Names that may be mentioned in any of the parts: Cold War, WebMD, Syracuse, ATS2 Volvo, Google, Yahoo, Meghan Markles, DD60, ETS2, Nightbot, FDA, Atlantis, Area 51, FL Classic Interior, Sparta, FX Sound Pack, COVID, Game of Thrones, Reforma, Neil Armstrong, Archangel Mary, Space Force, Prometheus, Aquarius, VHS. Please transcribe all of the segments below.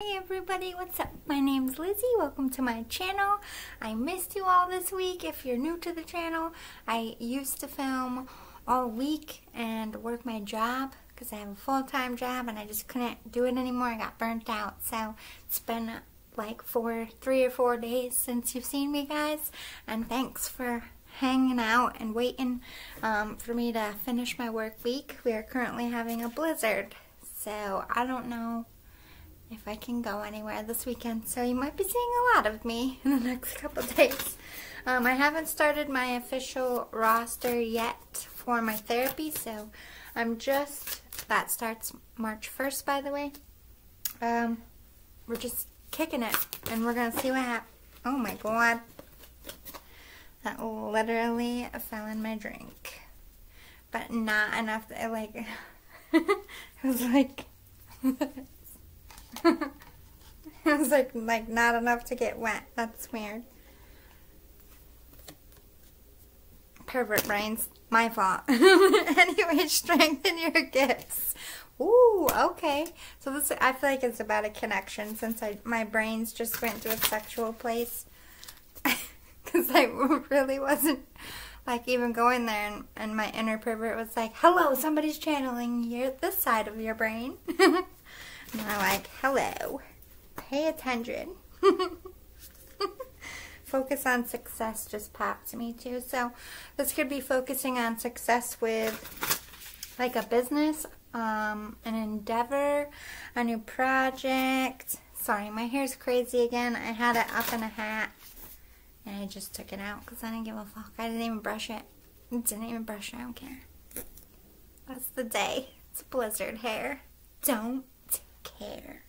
Hey everybody, what's up? My name's Lizzie. Welcome to my channel. I missed you all this week. If you're new to the channel, I used to film all week and work my job because I have a full-time job and I just couldn't do it anymore. I got burnt out. So it's been like three or four days since you've seen me, guys. And thanks for hanging out and waiting for me to finish my work week. We are currently having a blizzard, so I don't know if I can go anywhere this weekend, so you might be seeing a lot of me in the next couple days. I haven't started my official roster yet for my therapy, so I'm just, that starts March 1st, by the way. We're just kicking it, and we're gonna see what happens. Oh my god. That literally fell in my drink. But not enough, that, like, it was like, it was like not enough to get wet. That's weird. Pervert brains. My fault. Anyway, strengthen your gifts. Ooh, okay. So this, I feel like it's about a connection since my brains just went to a sexual place. Because I really wasn't like even going there, and my inner pervert was like, hello, somebody's channeling this side of your brain. And I'm like, hello, pay attention. Focus on success just popped to me too. So this could be focusing on success with like a business, an endeavor, a new project. Sorry, my hair's crazy again. I had it up in a hat and I just took it out because I didn't give a fuck. I didn't even brush it. I don't care. That's the day. It's blizzard hair. Don't hair.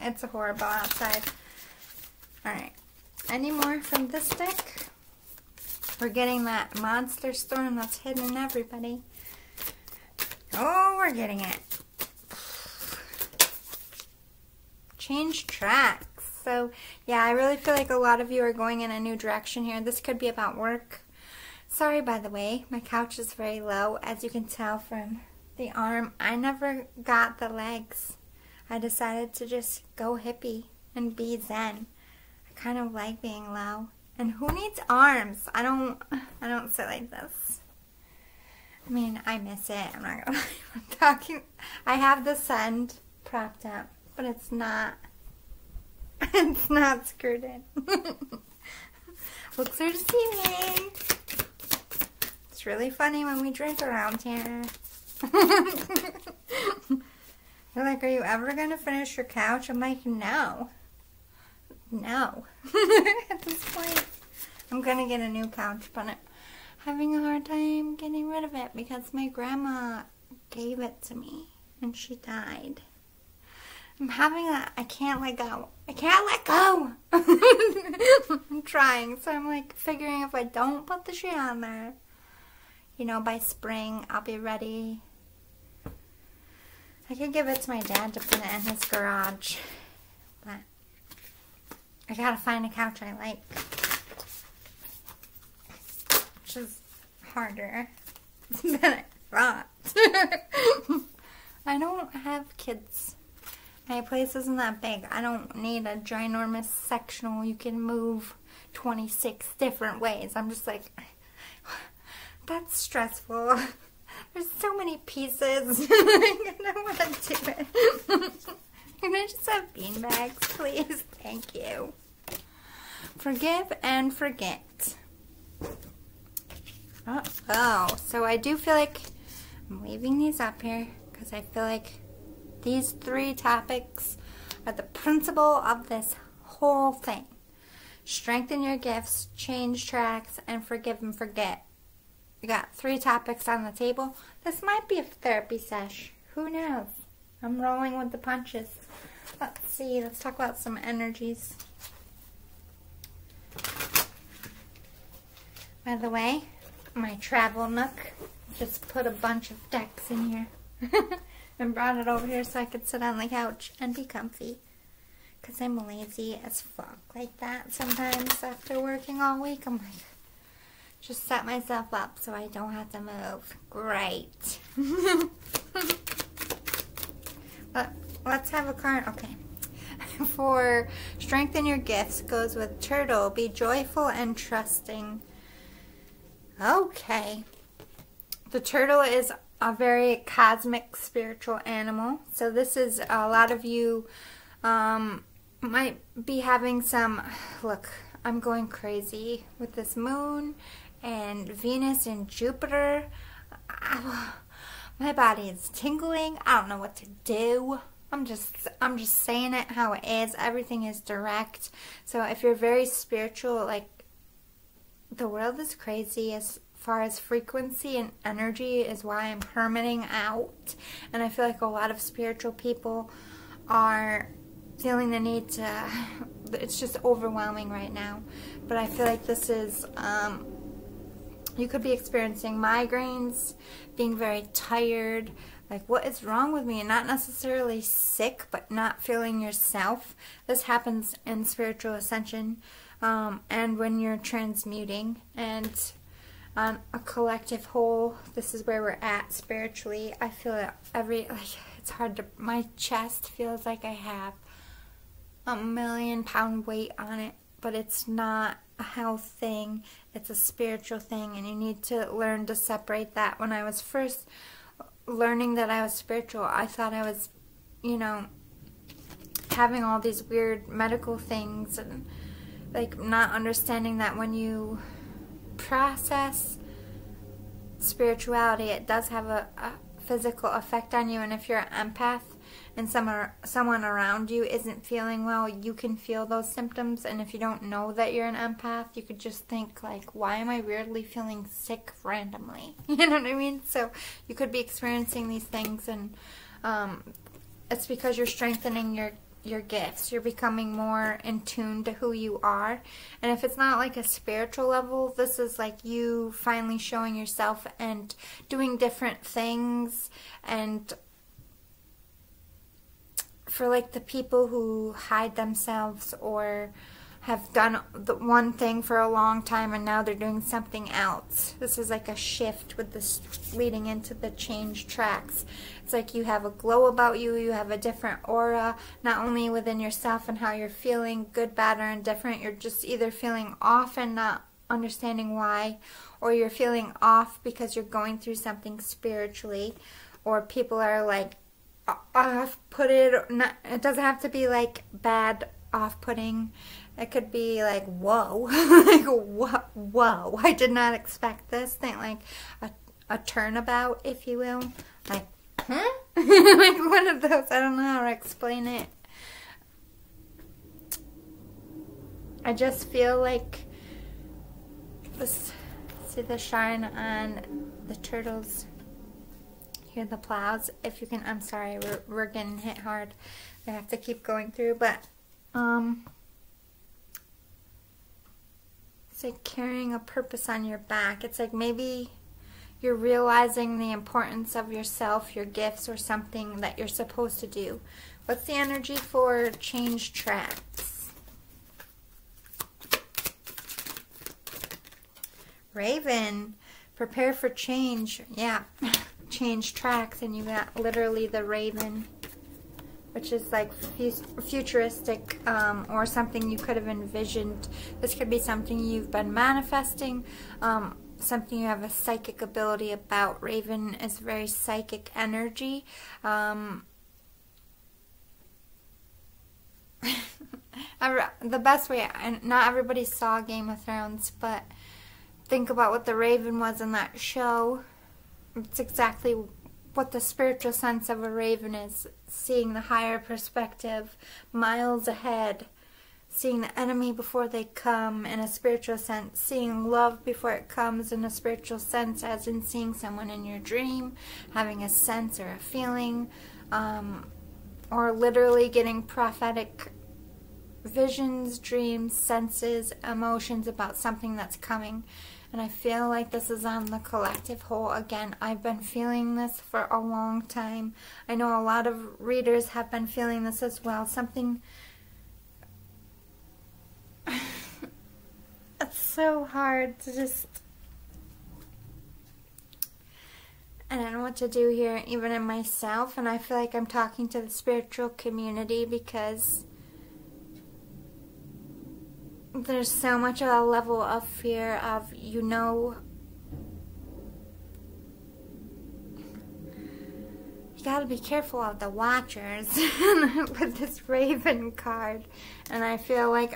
It's horrible outside. Alright, any more from this deck? We're getting that monster storm that's hidden in everybody. Oh, we're getting it. Change tracks. So, yeah, I really feel like a lot of you are going in a new direction here. This could be about work. Sorry, by the way, my couch is very low, as you can tell from the arm. I never got the legs. I decided to just go hippie and be zen. I kind of like being low. And who needs arms? I don't sit like this. I mean, I miss it. I'm not gonna lie. I'm talking. I have this end propped up, but it's not screwed in. Looks are deceiving. It's really funny when we drink around here. They're like, are you ever going to finish your couch? I'm like, no. At this point, I'm going to get a new couch, but I'm having a hard time getting rid of it because my grandma gave it to me and she died. I'm having that, I can't let go. I'm trying, so I'm like figuring if I don't put the shit on there, you know, by spring I'll be ready. I could give it to my dad to put it in his garage, but I gotta find a couch I like, which is harder than I thought. I don't have kids. My place isn't that big. I don't need a ginormous sectional you can move 26 different ways. I'm just like, that's stressful. There's so many pieces. I don't want to do it. Can I just have beanbags, please? Thank you. Forgive and forget. Uh-oh. So I do feel like I'm leaving these up here because I feel like these three topics are the principle of this whole thing. Strengthen your gifts, change tracks, and forgive and forget. We got three topics on the table. This might be a therapy sesh. Who knows? I'm rolling with the punches. Let's see. Let's talk about some energies. By the way, my travel nook just put a bunch of decks in here and brought it over here so I could sit on the couch and be comfy. Because I'm lazy as fuck like that sometimes after working all week. I'm like, just set myself up so I don't have to move. Great. But Let's have a card. Okay. For strengthen your gifts goes with turtle. Be joyful and trusting. Okay. The turtle is a very cosmic spiritual animal. So this is a lot of you might be having some, look, I'm going crazy with this moon and Venus and Jupiter. My body is tingling. I don't know what to do. I'm just saying it how it is. Everything is direct. So if you're very spiritual, like, the world is crazy as far as frequency and energy is why I'm hermiting out. And I feel like a lot of spiritual people are feeling the need to, it's just overwhelming right now. But I feel like this is, you could be experiencing migraines, being very tired, like what is wrong with me, and not necessarily sick, but not feeling yourself. This happens in spiritual ascension, and when you're transmuting, and on a collective whole, this is where we're at spiritually. I feel it every, like, it's hard to, my chest feels like I have a 1,000,000 pound weight on it, but it's not a health thing, it's a spiritual thing, and you need to learn to separate that. When I was first learning that I was spiritual, I thought I was, you know, having all these weird medical things and, like, not understanding that when you process spirituality, it does have a physical effect on you. And if you're an empath and someone around you isn't feeling well, you can feel those symptoms. And if you don't know that you're an empath, you could just think, like, why am I weirdly feeling sick randomly? You know what I mean? So you could be experiencing these things, and it's because you're strengthening your gifts. You're becoming more in tune to who you are. And if it's not like a spiritual level, this is like you finally showing yourself and doing different things. And for, like, the people who hide themselves or have done the one thing for a long time and now they're doing something else, this is like a shift with this leading into the change tracks. It's like you have a glow about you, you have a different aura, not only within yourself and how you're feeling, good, bad, or indifferent. You're just either feeling off and not understanding why, or you're feeling off because you're going through something spiritually, or people are, like, off-putted. It doesn't have to be, like, bad off-putting. It could be like, whoa, like, whoa, I did not expect this thing, like a turnabout, if you will, like, huh? Like one of those, I don't know how to explain it. I just feel like this, see the shine on the turtles, hear the plows, if you can, I'm sorry, we're getting hit hard, I have to keep going through, but, it's like carrying a purpose on your back. It's like maybe you're realizing the importance of yourself, your gifts, or something that you're supposed to do. What's the energy for change tracks? Raven, prepare for change. Yeah, change tracks, and you got literally the raven, which is like futuristic, or something you could have envisioned. This could be something you've been manifesting, something you have a psychic ability about. Raven is very psychic energy. The best way, and not everybody saw Game of Thrones, but think about what the raven was in that show. It's exactly what the spiritual sense of a raven is, seeing the higher perspective, miles ahead, seeing the enemy before they come in a spiritual sense, seeing love before it comes in a spiritual sense, as in seeing someone in your dream, having a sense or a feeling, or literally getting prophetic visions, dreams, senses, emotions about something that's coming. And I feel like this is on the collective whole. Again, I've been feeling this for a long time. I know a lot of readers have been feeling this as well. Something... It's so hard to just... I don't know what to do here, even in myself, and I feel like I'm talking to the spiritual community because there's so much of a level of fear of, you know, you gotta be careful of the Watchers with this Raven card, and I feel like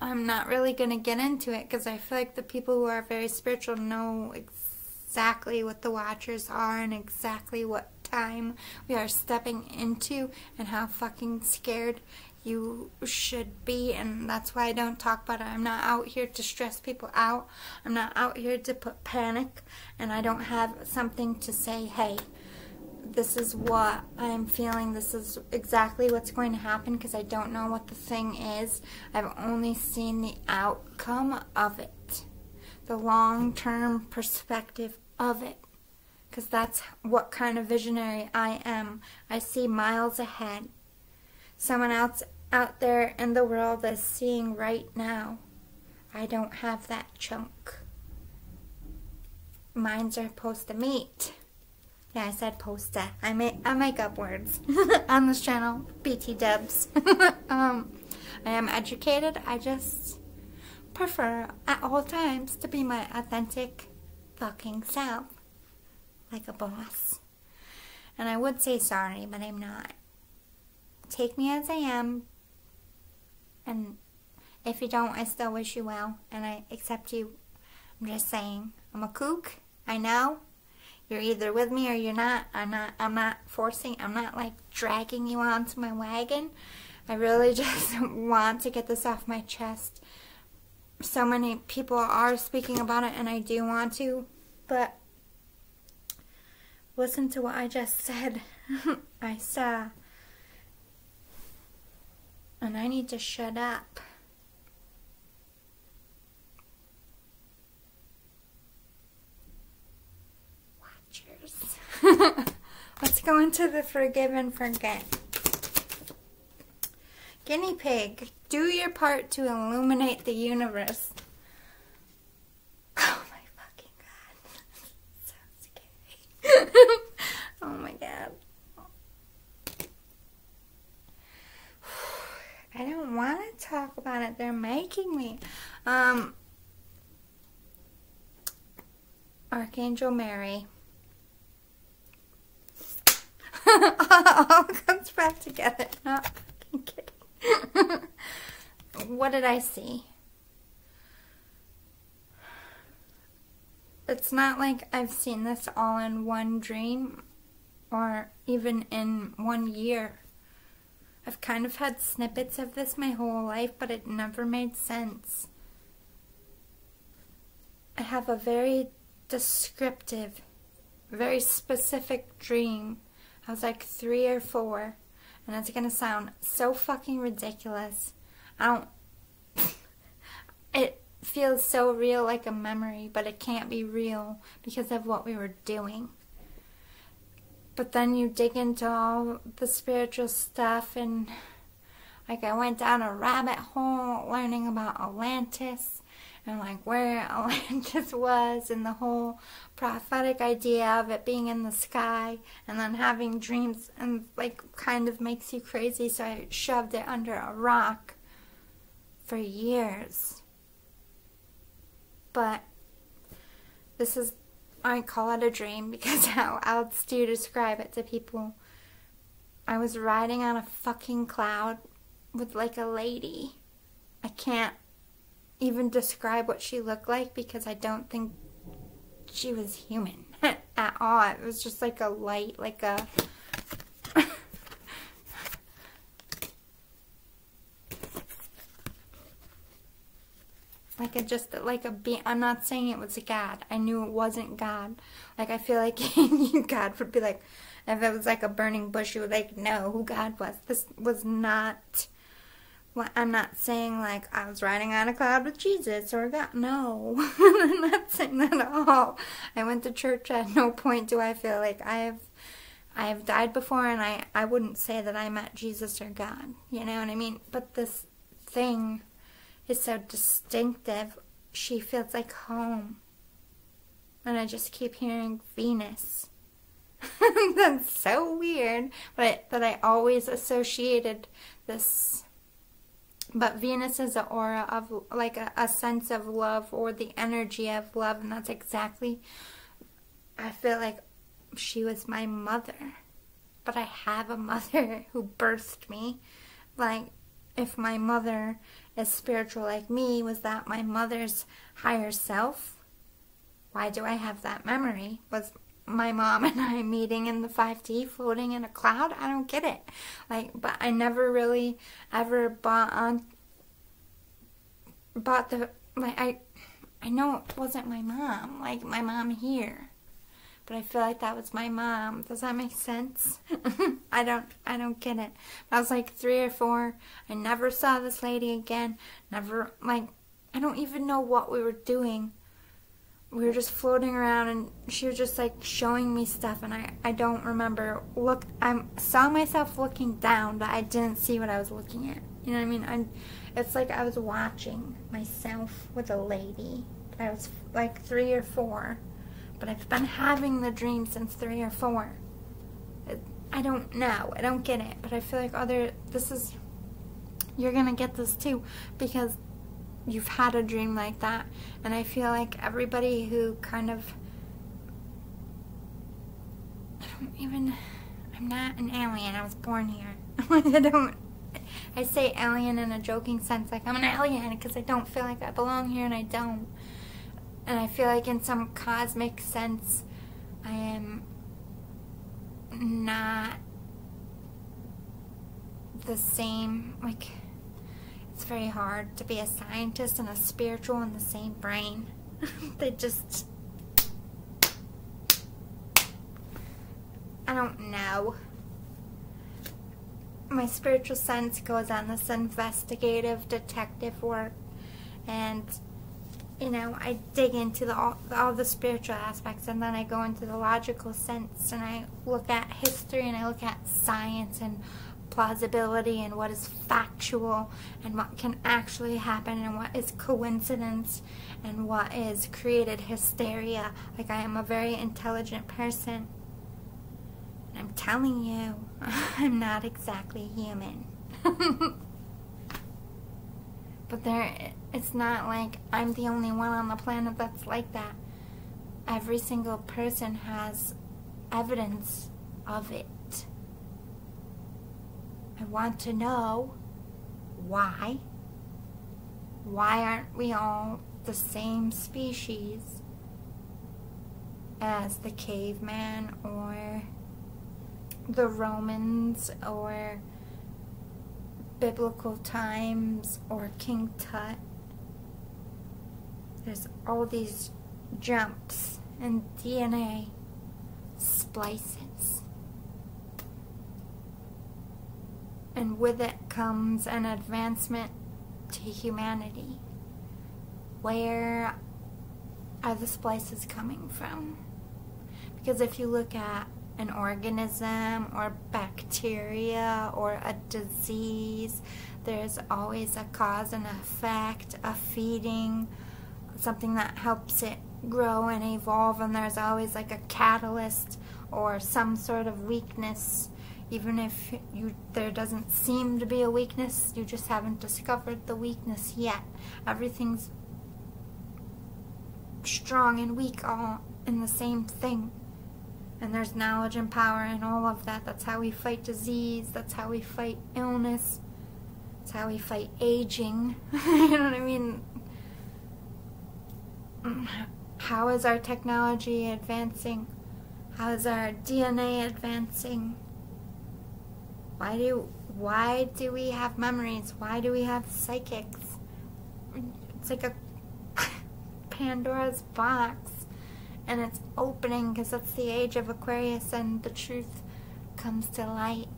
I'm not really gonna get into it because I feel like the people who are very spiritual know exactly what the Watchers are and exactly what time we are stepping into and how fucking scared you should be, and that's why I don't talk about it. I'm not out here to stress people out. I'm not out here to put panic, and I don't have something to say, hey, this is what I'm feeling, this is exactly what's going to happen, because I don't know what the thing is. I've only seen the outcome of it, the long-term perspective of it, because that's what kind of visionary I am. I see miles ahead. Someone else out there in the world is seeing right now. I don't have that chunk. Minds are supposed to meet. Yeah, I said posta. I make up words on this channel. BT dubs. I am educated. I just prefer at all times to be my authentic fucking self. Like a boss. And I would say sorry, but I'm not. Take me as I am. And if you don't, I still wish you well. And I accept you. I'm just saying. I'm a kook. I know. You're either with me or you're not. I'm not forcing. I'm not like dragging you onto my wagon. I really just want to get this off my chest. So many people are speaking about it, and I do want to, but listen to what I just said. I saw, and I need to shut up. Let's go into the forgive and forget. Guinea pig, do your part to illuminate the universe. Oh my fucking god. So scary. Oh my god. I don't want to talk about it. They're making me. Archangel Mary. All comes back together. Not fucking kidding. What did I see? It's not like I've seen this all in one dream or even in one year. I've kind of had snippets of this my whole life, but it never made sense. I have a very descriptive, very specific dream. I was like 3 or 4, and that's gonna sound so fucking ridiculous. It feels so real, like a memory, but it can't be real because of what we were doing. But then you dig into all the spiritual stuff, and like I went down a rabbit hole learning about Atlantis and like where Atlantis was and the whole prophetic idea of it being in the sky and then having dreams, and like kind of makes you crazy, so I shoved it under a rock for years. But this is, I call it a dream because how else do you describe it to people? I was riding on a fucking cloud with like a lady. I can't even describe what she looked like because I don't think she was human at all. It was just like a light, like a like a just like a being. I'm not saying it was a god. I knew it wasn't God. Like I feel like God would be like, if it was like a burning bush, you would like know who God was. This was not. Well, I'm not saying like I was riding on a cloud with Jesus or God. No, I'm not saying that at all. I went to church. At no point do I feel like I have died before, and I wouldn't say that I met Jesus or God. You know what I mean? But this thing is so distinctive. She feels like home, and I just keep hearing Venus, That's so weird, but I always associated this. But Venus is an aura of like a sense of love, or the energy of love, and that's exactly, I feel like she was my mother. But I have a mother who birthed me. Like, if my mother is spiritual like me, was that my mother's higher self? Why do I have that memory? Was my mom and I meeting in the 5D floating in a cloud? I don't get it. Like, but I never really ever bought the, like, I know it wasn't my mom, like my mom here, but I feel like that was my mom. Does that make sense? I don't get it. I was like 3 or 4. I never saw this lady again. Never, like, I don't even know what we were doing. We were just floating around, and she was just like showing me stuff, and I don't remember. Look, I saw myself looking down, but I didn't see what I was looking at. You know what I mean? It's like I was watching myself with a lady. I was like 3 or 4. But I've been having the dream since 3 or 4. I don't know. I don't get it. But I feel like this is, you're going to get this too, because you've had a dream like that. And I feel like everybody who kind of, I'm not an alien. I was born here. I say alien in a joking sense. Like, I'm an alien because I don't feel like I belong here, and I don't. And I feel like in some cosmic sense, I am not the same. Like, it's very hard to be a scientist and a spiritual in the same brain. They just, I don't know. My spiritual sense goes on this investigative detective work, and you know, I dig into all the spiritual aspects, and then I go into the logical sense, and I look at history, and I look at science and plausibility and what is factual and what can actually happen and what is coincidence and what is created hysteria. Like, I am a very intelligent person. I'm telling you, I'm not exactly human. But it's not like I'm the only one on the planet that's like that. Every single person has evidence of it. I want to know why. Why aren't we all the same species as the caveman or the Romans or biblical times or King Tut? There's all these jumps and DNA splices, and with it comes an advancement to humanity. Where are the splices coming from? Because if you look at an organism or bacteria or a disease, there's always a cause and effect, a feeding, something that helps it grow and evolve, and there's always like a catalyst or some sort of weakness. Even if there doesn't seem to be a weakness, you just haven't discovered the weakness yet. Everything's strong and weak all in the same thing. And there's knowledge and power and all of that. That's how we fight disease. That's how we fight illness. That's how we fight aging. You know what I mean? How is our technology advancing? How is our DNA advancing? Why do we have memories? Why do we have psychics? It's like a Pandora's box. And it's opening because it's the age of Aquarius, and the truth comes to light.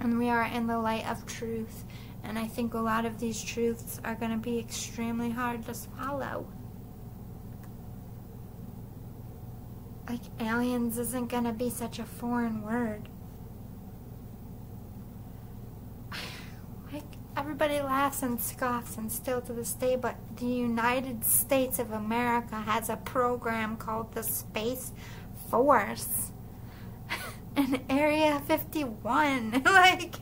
And we are in the light of truth. And I think a lot of these truths are going to be extremely hard to swallow. Like, aliens isn't going to be such a foreign word. Like, everybody laughs and scoffs, and still to this day, but the United States of America has a program called the Space Force. in Area 51. Like,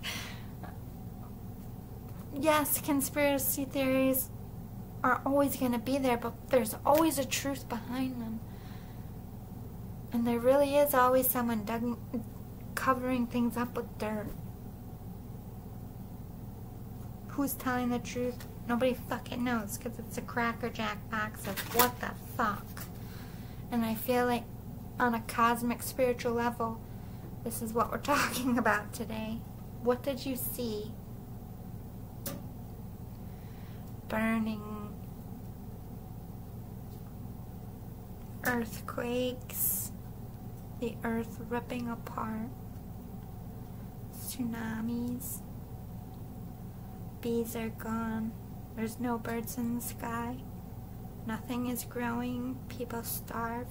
yes, conspiracy theories are always going to be there, but there's always a truth behind them. And there really is always someone covering things up with dirt. Who's telling the truth? Nobody fucking knows, because it's a Cracker Jack box of what the fuck. And I feel like on a cosmic spiritual level, this is what we're talking about today. What did you see? Burning, earthquakes, the earth ripping apart, tsunamis, bees are gone, there's no birds in the sky, nothing is growing, people starve.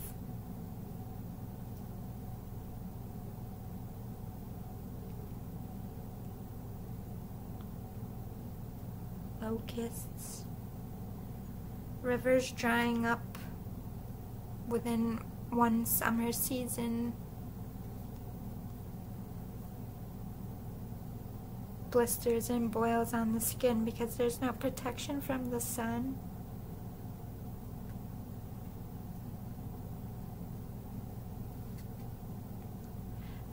Locusts, rivers drying up within one summer season, blisters and boils on the skin because there's no protection from the sun.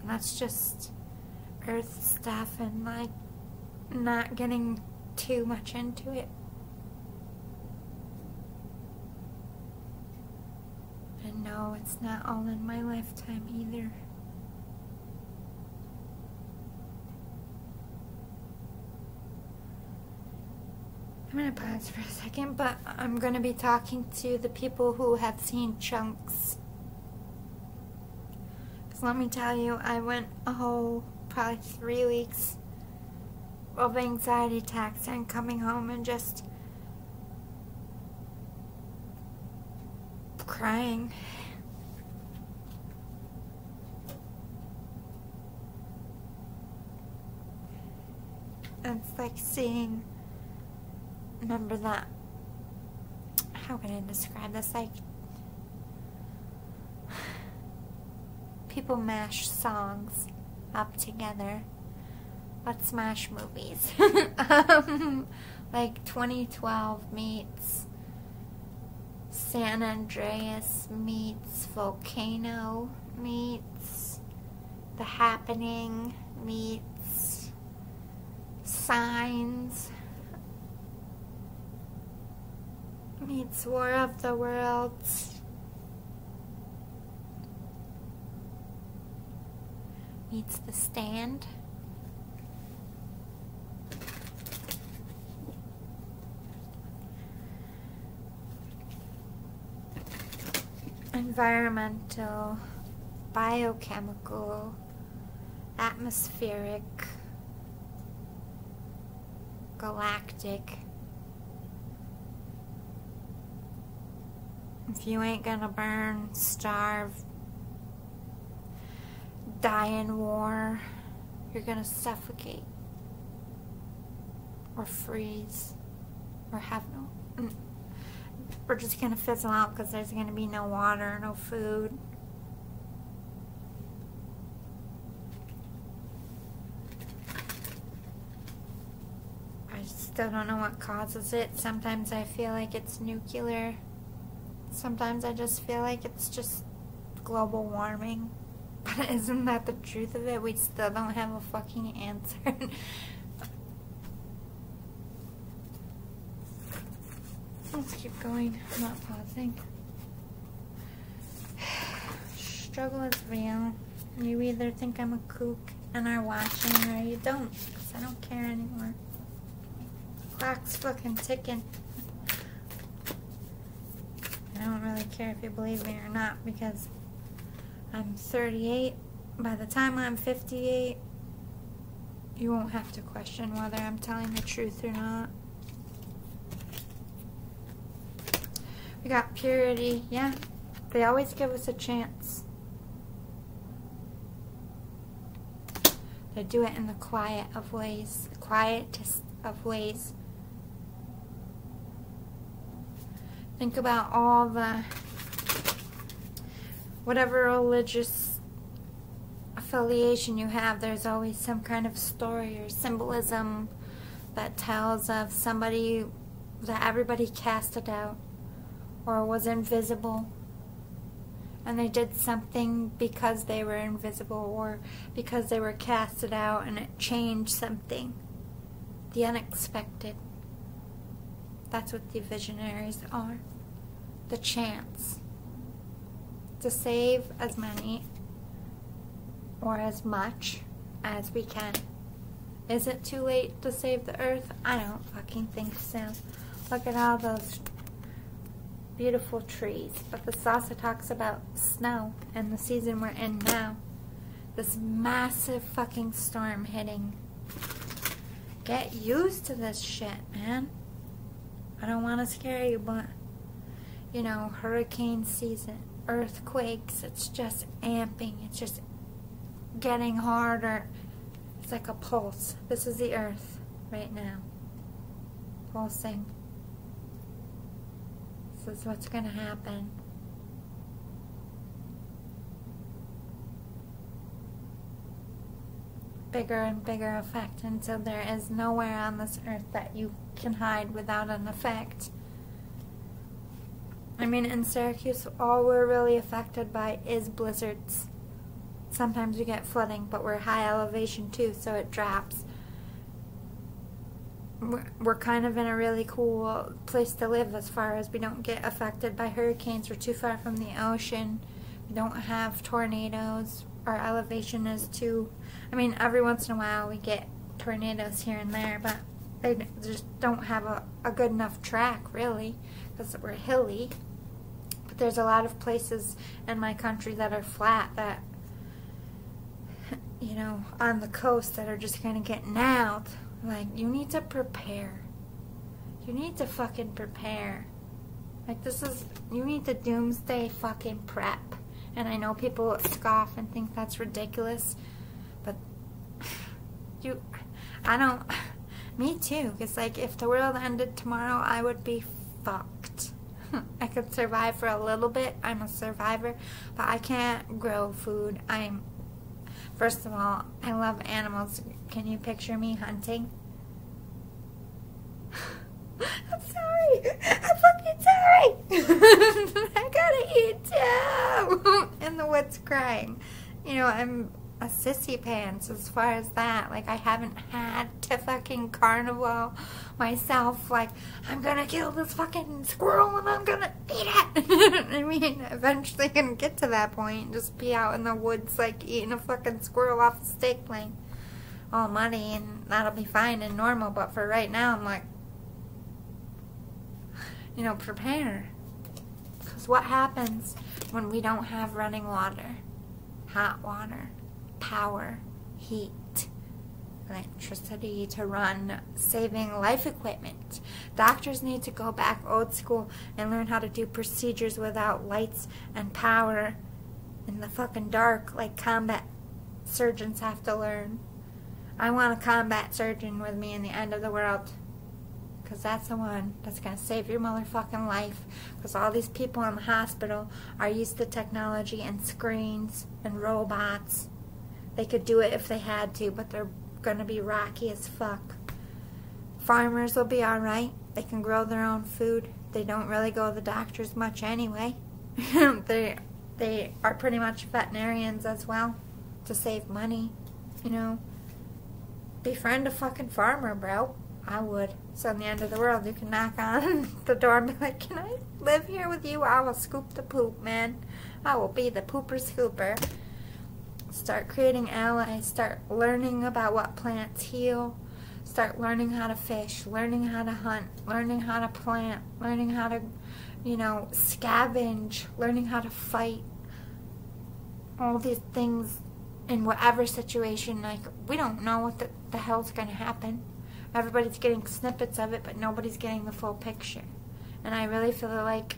And that's just earth stuff, and like not getting too much into it. And no, it's not all in my lifetime either. I'm gonna pause for a second, but I'm gonna be talking to the people who have seen chunks. Because let me tell you, I went a whole probably 3 weeks of anxiety attacks and coming home and just crying. It's like seeing, remember that, how can I describe this, like people mash songs up together. Let's smash movies. Like 2012 meets San Andreas meets Volcano meets The Happening meets Signs meets War of the Worlds meets The Stand. Environmental, biochemical, atmospheric, galactic. If you ain't gonna burn, starve, die in war, you're gonna suffocate or freeze or have no... We're just going to fizzle out because there's going to be no water, no food. I still don't know what causes it. Sometimes I feel like it's nuclear. Sometimes I just feel like it's just global warming. But isn't that the truth of it? We still don't have a fucking answer. Let's keep going. I'm not pausing. Struggle is real. You either think I'm a kook and are watching, or you don't. Because I don't care anymore. Clock's fucking ticking. I don't really care if you believe me or not, because I'm 38. By the time I'm 58, you won't have to question whether I'm telling the truth or not. We got purity, yeah. They always give us a chance. They do it in the quiet of ways, the quietest of ways. Think about all the, whatever religious affiliation you have, there's always some kind of story or symbolism that tells of somebody that everybody casted out or was invisible, and they did something because they were invisible or because they were casted out, and it changed something. The unexpected. That's what the visionaries are. The chance to save as many or as much as we can. Is it too late to save the earth? I don't fucking think so. Look at all those beautiful trees. But this also talks about snow and the season we're in now. This massive fucking storm hitting. Get used to this shit, man. I don't want to scare you, but, you know, hurricane season, earthquakes, it's just amping. It's just getting harder. It's like a pulse. This is the earth right now. Pulsing. This is what's going to happen. Bigger and bigger effect until there is nowhere on this earth that you can hide without an effect. I mean, in Syracuse, all we're really affected by is blizzards. Sometimes we get flooding, but we're high elevation too, so it drops. We're kind of in a really cool place to live as far as we don't get affected by hurricanes. We're too far from the ocean. We don't have tornadoes. Our elevation is too... I mean, every once in a while we get tornadoes here and there, but they just don't have a good enough track, really, because we're hilly. But there's a lot of places in my country that are flat that... you know, on the coast that are just gonna get nailed. Like, you need to prepare. You need to fucking prepare. Like, this is, you need to doomsday fucking prep. And I know people scoff and think that's ridiculous, but you, I don't, me too. Because, like, if the world ended tomorrow, I would be fucked. I could survive for a little bit. I'm a survivor, but I can't grow food. I'm... First of all, I love animals. Can you picture me hunting? I'm sorry. I'm fucking sorry. I gotta eat too. In the woods crying. You know, I'm a sissy pants as far as that. Like, I haven't had to fucking carnival myself. Like, I'm gonna kill this fucking squirrel and I'm gonna eat it. I mean, eventually gonna get to that point and just be out in the woods like eating a fucking squirrel off the steak plane all muddy, and that'll be fine and normal. But for right now, I'm like, you know, prepare. Because what happens when we don't have running water, hot water, power, heat, electricity to run saving life equipment? Doctors need to go back old school and learn how to do procedures without lights and power in the fucking dark, like combat surgeons have to learn. I want a combat surgeon with me in the end of the world, because that's the one that's going to save your motherfucking life. Because all these people in the hospital are used to technology and screens and robots. They could do it if they had to, but they're going to be rocky as fuck. Farmers will be alright. They can grow their own food. They don't really go to the doctors much anyway. They are pretty much veterinarians as well to save money, you know. Befriend a fucking farmer, bro. I would. So in the end of the world, you can knock on the door and be like, can I live here with you? I will scoop the poop, man. I will be the pooper scooper. Start creating allies. Start learning about what plants heal. Start learning how to fish, learning how to hunt, learning how to plant, learning how to, you know, scavenge, learning how to fight. All these things in whatever situation. Like, we don't know what the hell's going to happen. Everybody's getting snippets of it, but nobody's getting the full picture. And I really feel like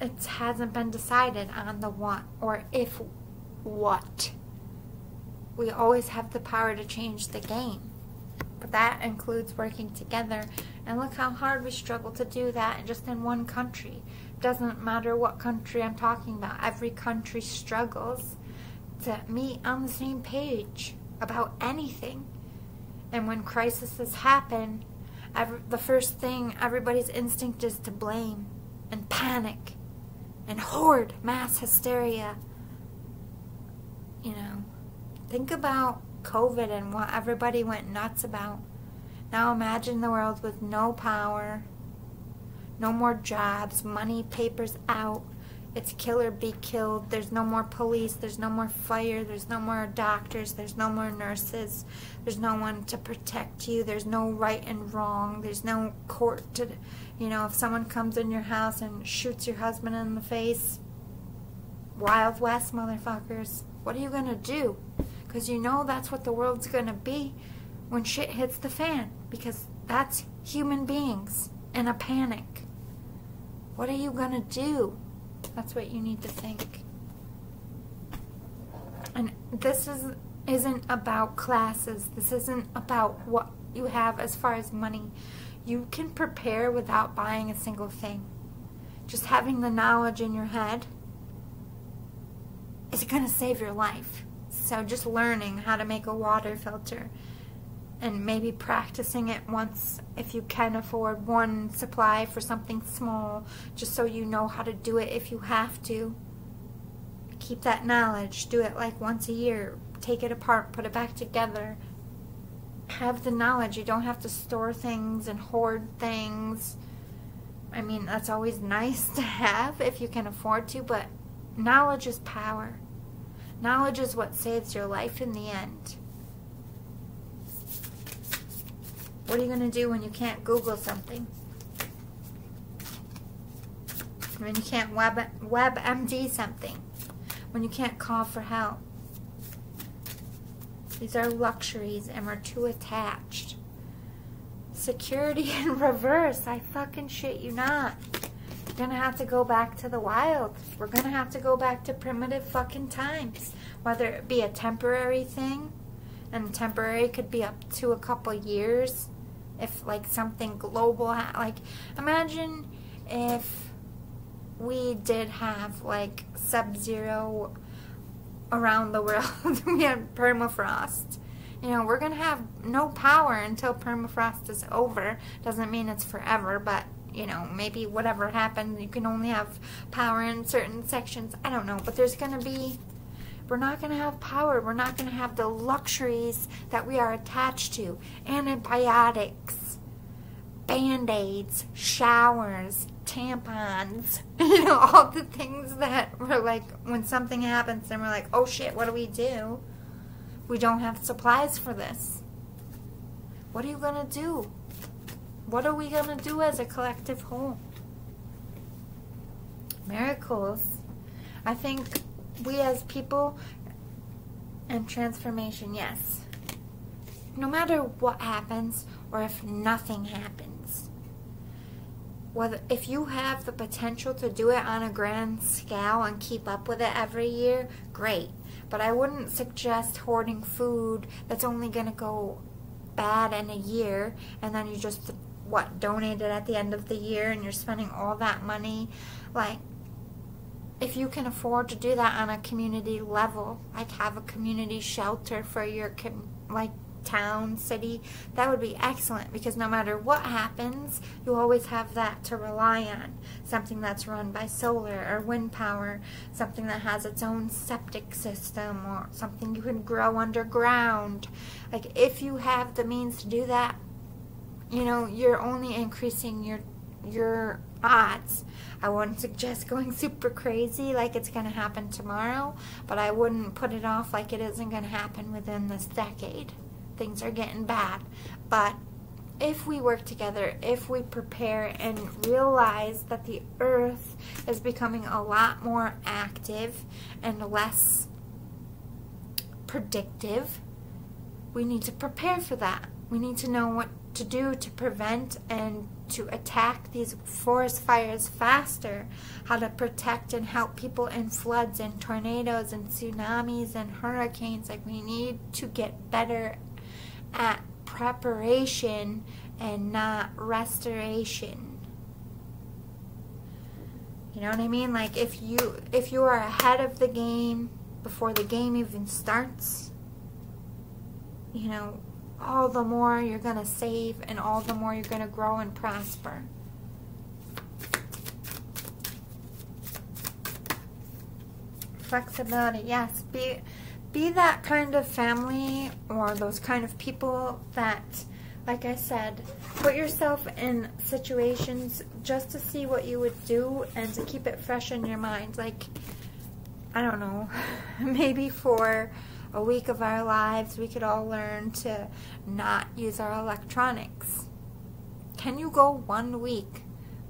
it hasn't been decided on the what or if what. We always have the power to change the game. But that includes working together And look how hard we struggle to do that just in one country. Doesn't matter what country I'm talking about. Every country struggles to meet on the same page about anything. And when crises happen, the first thing everybody's instinct is to blame and panic and hoard mass hysteria. You know, think about COVID and what everybody went nuts about. Now imagine the world with no power, no more jobs, money, papers out. It's kill or be killed. There's no more police. There's no more fire. There's no more doctors. There's no more nurses. There's no one to protect you. There's no right and wrong. There's no court to, you know, if someone comes in your house and shoots your husband in the face, Wild West, motherfuckers. What are you going to do? Because you know that's what the world's going to be when shit hits the fan. Because that's human beings in a panic. What are you going to do? That's what you need to think. And this isn't about classes. This isn't about what you have as far as money. You can prepare without buying a single thing. Just having the knowledge in your head is going to save your life. So just learning how to make a water filter and maybe practicing it once if you can afford one supply for something small, just so you know how to do it if you have to. Keep that knowledge. Do it like once a year. Take it apart, put it back together. Have the knowledge. You don't have to store things and hoard things. I mean, that's always nice to have if you can afford to, but knowledge is power. Knowledge is what saves your life in the end. What are you going to do when you can't Google something? When you can't WebMD something? When you can't call for help? These are luxuries and we're too attached. Security in reverse. I fucking shit you not. We're going to have to go back to the wild. We're going to have to go back to primitive fucking times. Whether it be a temporary thing. And temporary could be up to a couple years. If like something global, like imagine if we did have like sub-zero around the world. We had permafrost. You know, we're gonna have no power until permafrost is over. Doesn't mean it's forever, but you know, maybe whatever happened, you can only have power in certain sections. I don't know, but there's gonna be, we're not going to have power. We're not going to have the luxuries that we are attached to. Antibiotics, Band-Aids, showers, tampons. You know, all the things that we're like, when something happens, then we're like, oh shit, what do? We don't have supplies for this. What are you going to do? What are we going to do as a collective whole? Miracles. I think we as people, and transformation, yes. No matter what happens, or if nothing happens, whether, if you have the potential to do it on a grand scale and keep up with it every year, great. But I wouldn't suggest hoarding food that's only going to go bad in a year, and then you just, what, donate it at the end of the year, and you're spending all that money, like, if you can afford to do that on a community level, like have a community shelter for your like town, city, that would be excellent, because no matter what happens, you always have that to rely on. Something that's run by solar or wind power, something that has its own septic system, or something you can grow underground. Like if you have the means to do that, you know, you're only increasing your odds. I wouldn't suggest going super crazy like it's going to happen tomorrow, but I wouldn't put it off like it isn't going to happen within this decade. Things are getting bad. But if we work together, if we prepare and realize that the earth is becoming a lot more active and less predictive, we need to prepare for that. We need to know what to do to prevent and to attack these forest fires faster, how to protect and help people in floods and tornadoes and tsunamis and hurricanes. Like we need to get better at preparation and not restoration. You know what I mean? Like if you are ahead of the game before the game even starts, you know, all the more you're going to save and all the more you're going to grow and prosper. Flexibility, yes. Be that kind of family or those kind of people that, like I said, put yourself in situations just to see what you would do and to keep it fresh in your mind. Like, I don't know, maybe for a week of our lives we could all learn to not use our electronics. Can you go 1 week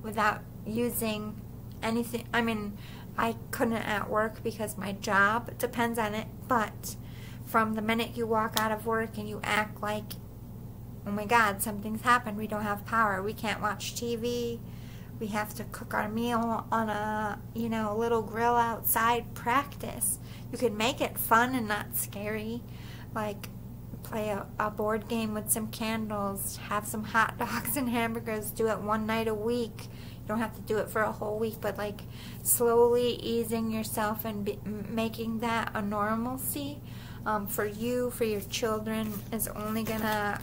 without using anything? I mean, I couldn't at work because my job depends on it, but from the minute you walk out of work and you act like, oh my God, something's happened, we don't have power, we can't watch TV, we have to cook our meal on a, you know, little grill outside, practice. You could make it fun and not scary, like play a board game with some candles, have some hot dogs and hamburgers, do it one night a week. You don't have to do it for a whole week, but like slowly easing yourself and making that a normalcy for you, for your children, is only gonna,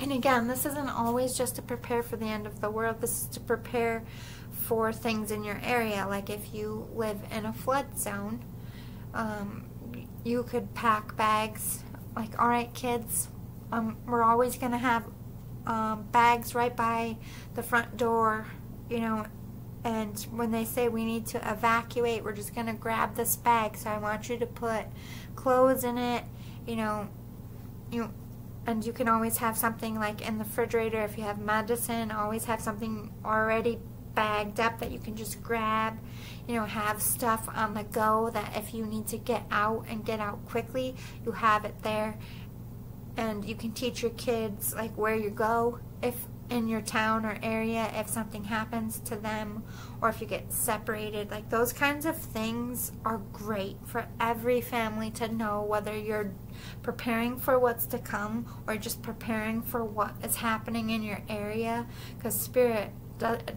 and again, this isn't always just to prepare for the end of the world, this is to prepare for things in your area. Like if you live in a flood zone, you could pack bags, like, all right kids, we're always gonna have bags right by the front door, you know, and when they say we need to evacuate, we're just going to grab this bag, so I want you to put clothes in it, you know, and you can always have something like in the refrigerator if you have medicine, always have something already bagged up that you can just grab, you know, have stuff on the go that if you need to get out and get out quickly, you have it there. And you can teach your kids like where you go if in your town or area, if something happens to them or if you get separated. Like those kinds of things are great for every family to know, whether you're preparing for what's to come or just preparing for what is happening in your area, because spirit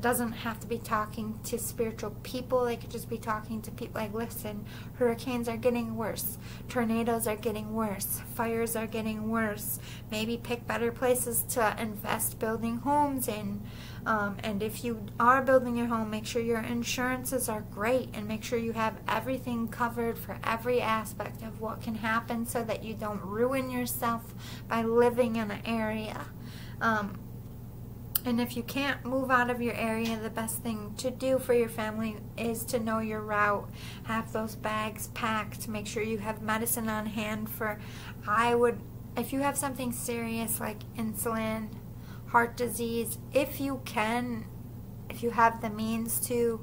doesn't have to be talking to spiritual people. They could just be talking to people like, listen, hurricanes are getting worse, tornadoes are getting worse, fires are getting worse, maybe pick better places to invest building homes in, and if you are building your home, make sure your insurances are great and make sure you have everything covered for every aspect of what can happen so that you don't ruin yourself by living in an area. And if you can't move out of your area, the best thing to do for your family is to know your route, have those bags packed, make sure you have medicine on hand for, I would, if you have something serious like insulin, heart disease, if you can, if you have the means to,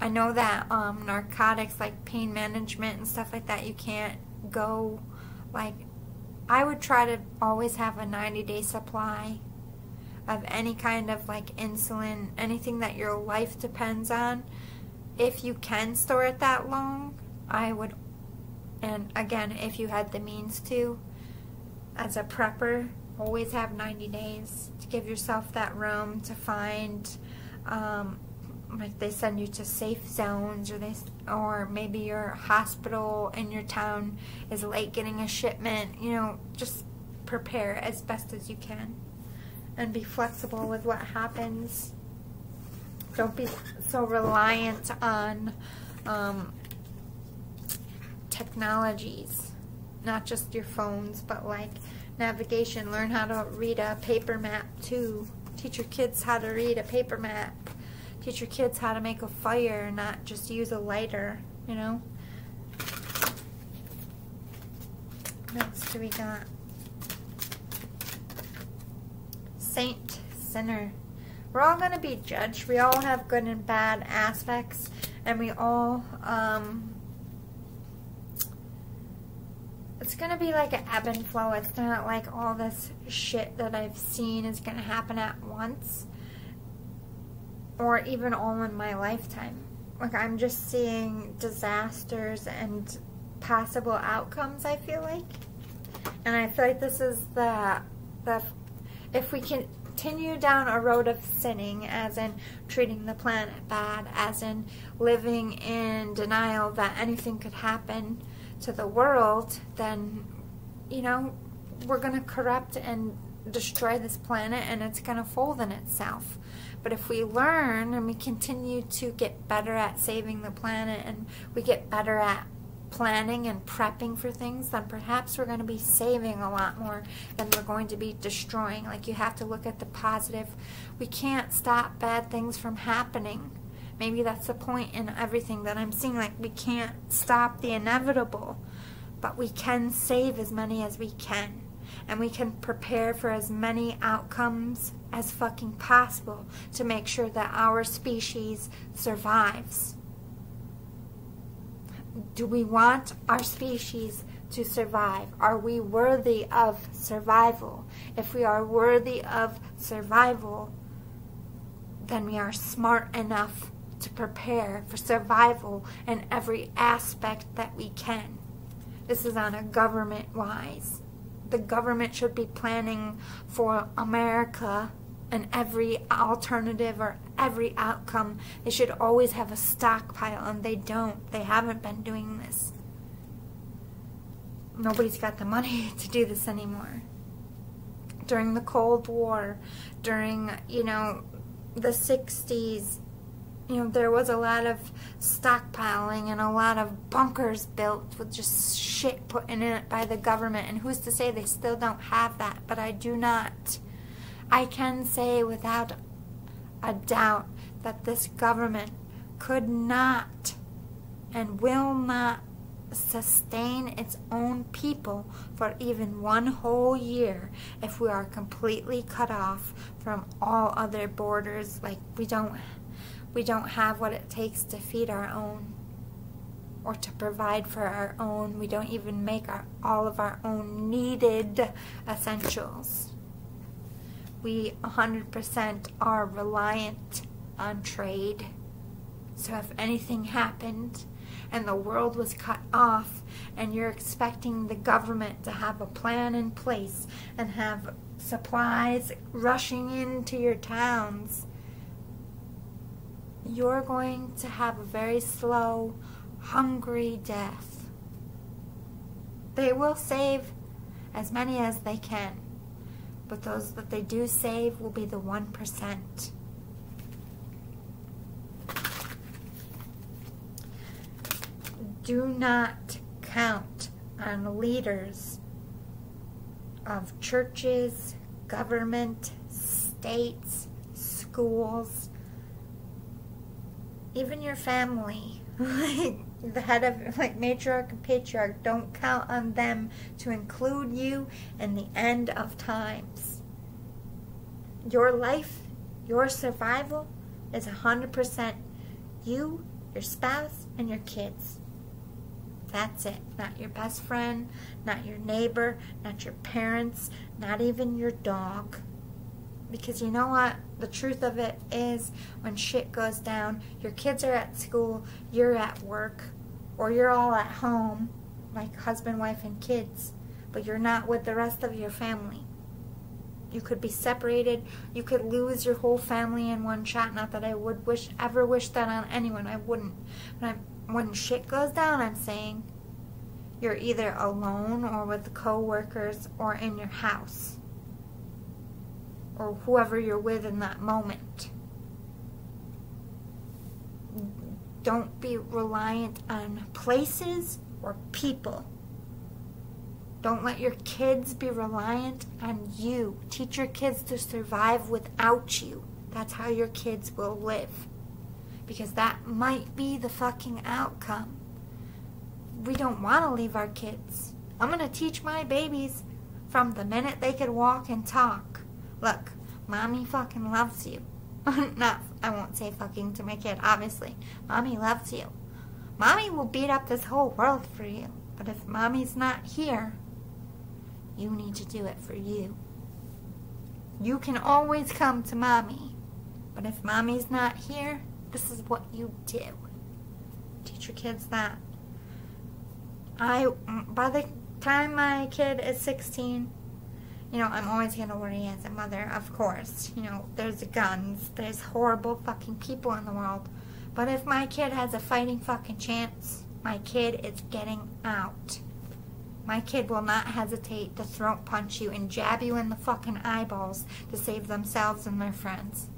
I know that narcotics like pain management and stuff like that, you can't go, like, I would try to always have a 90-day supply of any kind of like insulin, anything that your life depends on. If you can store it that long, I would, and again, if you had the means to, as a prepper, always have 90 days to give yourself that room to find, like they send you to safe zones, or they, or maybe your hospital in your town is late getting a shipment, you know, just prepare as best as you can. And be flexible with what happens. Don't be so reliant on technologies, not just your phones, but like navigation. Learn how to read a paper map too. Teach your kids how to read a paper map. Teach your kids how to make a fire, not just use a lighter, you know. What else do we got? Saint, sinner. We're all going to be judged. We all have good and bad aspects, and we all, it's going to be like an ebb and flow. It's not like all this shit that I've seen is going to happen at once, or even all in my lifetime. Like, I'm just seeing disasters and possible outcomes, I feel like. And I feel like this is the If we continue down a road of sinning, as in treating the planet bad, as in living in denial that anything could happen to the world, then, you know, we're going to corrupt and destroy this planet, and it's going to fold in itself. But if we learn and we continue to get better at saving the planet, and we get better at planning and prepping for things, then perhaps we're going to be saving a lot more than we're going to be destroying. Like, you have to look at the positive. We can't stop bad things from happening. Maybe that's the point in everything that I'm seeing. Like, we can't stop the inevitable, but we can save as many as we can. And we can prepare for as many outcomes as fucking possible to make sure that our species survives. Do we want our species to survive? Are we worthy of survival? If we are worthy of survival, then we are smart enough to prepare for survival in every aspect that we can. This is on a government-wise. The government should be planning for America and every alternative or every outcome. They should always have a stockpile, and they don't. They haven't been doing this. Nobody's got the money to do this anymore. During the Cold War, during, you know, the 60s, you know, there was a lot of stockpiling and a lot of bunkers built with just shit put in it by the government. And who's to say they still don't have that? But I do not. I can say without a doubt that this government could not and will not sustain its own people for even one whole year if we are completely cut off from all other borders. Like, we don't have what it takes to feed our own or to provide for our own. We don't even make all of our own needed essentials. We 100% are reliant on trade. So if anything happened and the world was cut off, and you're expecting the government to have a plan in place and have supplies rushing into your towns, you're going to have a very slow, hungry death. They will save as many as they can, but those that they do save will be the 1%. Do not count on leaders of churches, government, states, schools, even your family, like the head of, like, matriarch and patriarch. Don't count on them to include you in the end of times. Your life, your survival is 100% you, your spouse, and your kids. That's it. Not your best friend, not your neighbor, not your parents, not even your dog. Because you know what? The truth of it is, when shit goes down, your kids are at school, you're at work, or you're all at home, like husband, wife, and kids, but you're not with the rest of your family. You could be separated. You could lose your whole family in one shot. Not that I would ever wish that on anyone. I wouldn't. But when shit goes down, I'm saying you're either alone or with co-workers or in your house, or whoever you're with in that moment. Don't be reliant on places or people. Don't let your kids be reliant on you. Teach your kids to survive without you. That's how your kids will live. Because that might be the fucking outcome. We don't want to leave our kids. I'm going to teach my babies from the minute they could walk and talk. Look, mommy fucking loves you. Not, I won't say fucking to my kid, obviously. Mommy loves you. Mommy will beat up this whole world for you. But if mommy's not here, you need to do it for you. You can always come to mommy. But if mommy's not here, this is what you do. Teach your kids that. By the time my kid is 16, you know, I'm always gonna worry as a mother, of course. You know, there's guns, there's horrible fucking people in the world. But if my kid has a fighting fucking chance, my kid is getting out. My kid will not hesitate to throat punch you and jab you in the fucking eyeballs to save themselves and their friends.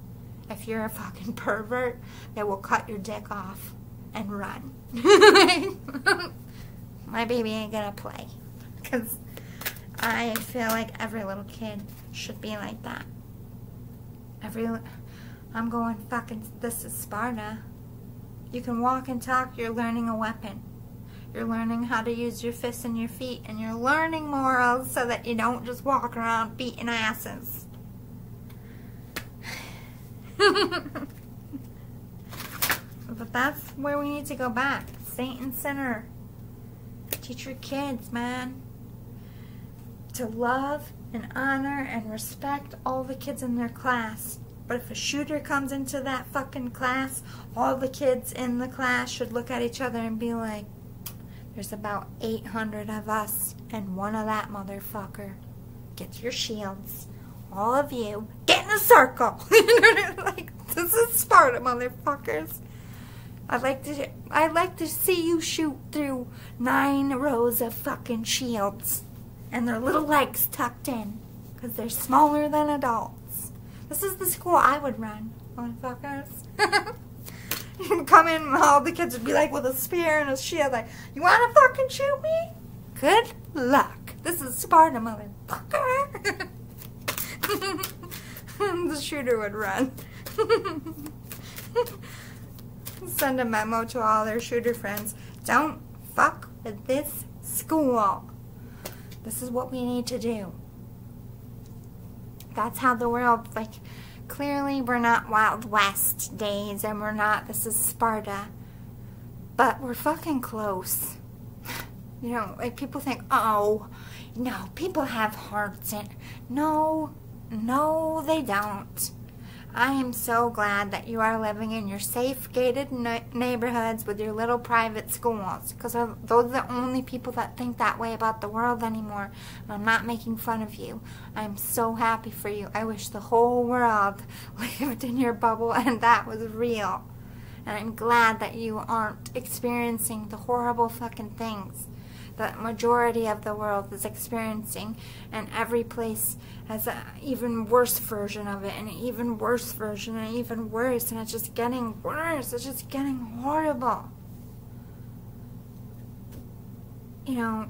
If you're a fucking pervert, they will cut your dick off and run. My baby ain't gonna play. Because I feel like every little kid should be like that. I'm going fucking, this is Sparta. You can walk and talk, you're learning a weapon. You're learning how to use your fists and your feet, and you're learning morals so that you don't just walk around beating asses. But that's where we need to go back. Saint and sinner. Teach your kids, man, to love and honor and respect all the kids in their class. But if a shooter comes into that fucking class, all the kids in the class should look at each other and be like, there's about 800 of us, and one of that motherfucker. Get your shields. All of you, get in a circle. Like, this is Sparta, motherfuckers. I'd like to see you shoot through 9 rows of fucking shields. And their little legs tucked in. Because they're smaller than adults. This is the school I would run, motherfuckers. Come in and all the kids would be like with a spear and a shield like, you wanna fucking shoot me? Good luck. This is Sparta, motherfucker. The shooter would run. Send a memo to all their shooter friends. Don't fuck with this school. This is what we need to do. That's how the world, like, clearly, we're not Wild West days, and we're not, this is Sparta. But we're fucking close. You know, like, people think, oh, no, people have hearts. And no, no, they don't. I am so glad that you are living in your safe, gated neighborhoods with your little private schools. Because those are the only people that think that way about the world anymore. And I'm not making fun of you. I'm so happy for you. I wish the whole world lived in your bubble and that was real. And I'm glad that you aren't experiencing the horrible fucking things that majority of the world is experiencing, and every place has an even worse version of it, and an even worse version, and even worse, and it's just getting worse, it's just getting horrible. You know,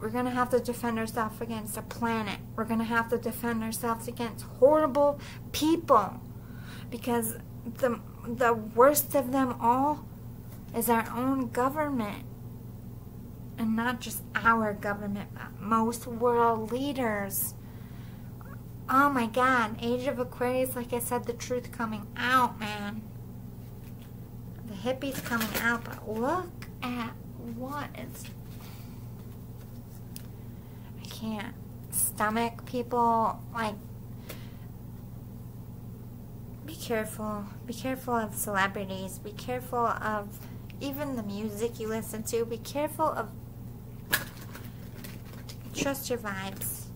we're gonna have to defend ourselves against the planet. We're gonna have to defend ourselves against horrible people, because the worst of them all is our own government. And not just our government, but most world leaders. Oh my God, Age of Aquarius, like I said, the truth coming out, man. The hippies coming out, but look at what is... I can't stomach people, like... be careful of celebrities, be careful of even the music you listen to, be careful of... Trust your vibes.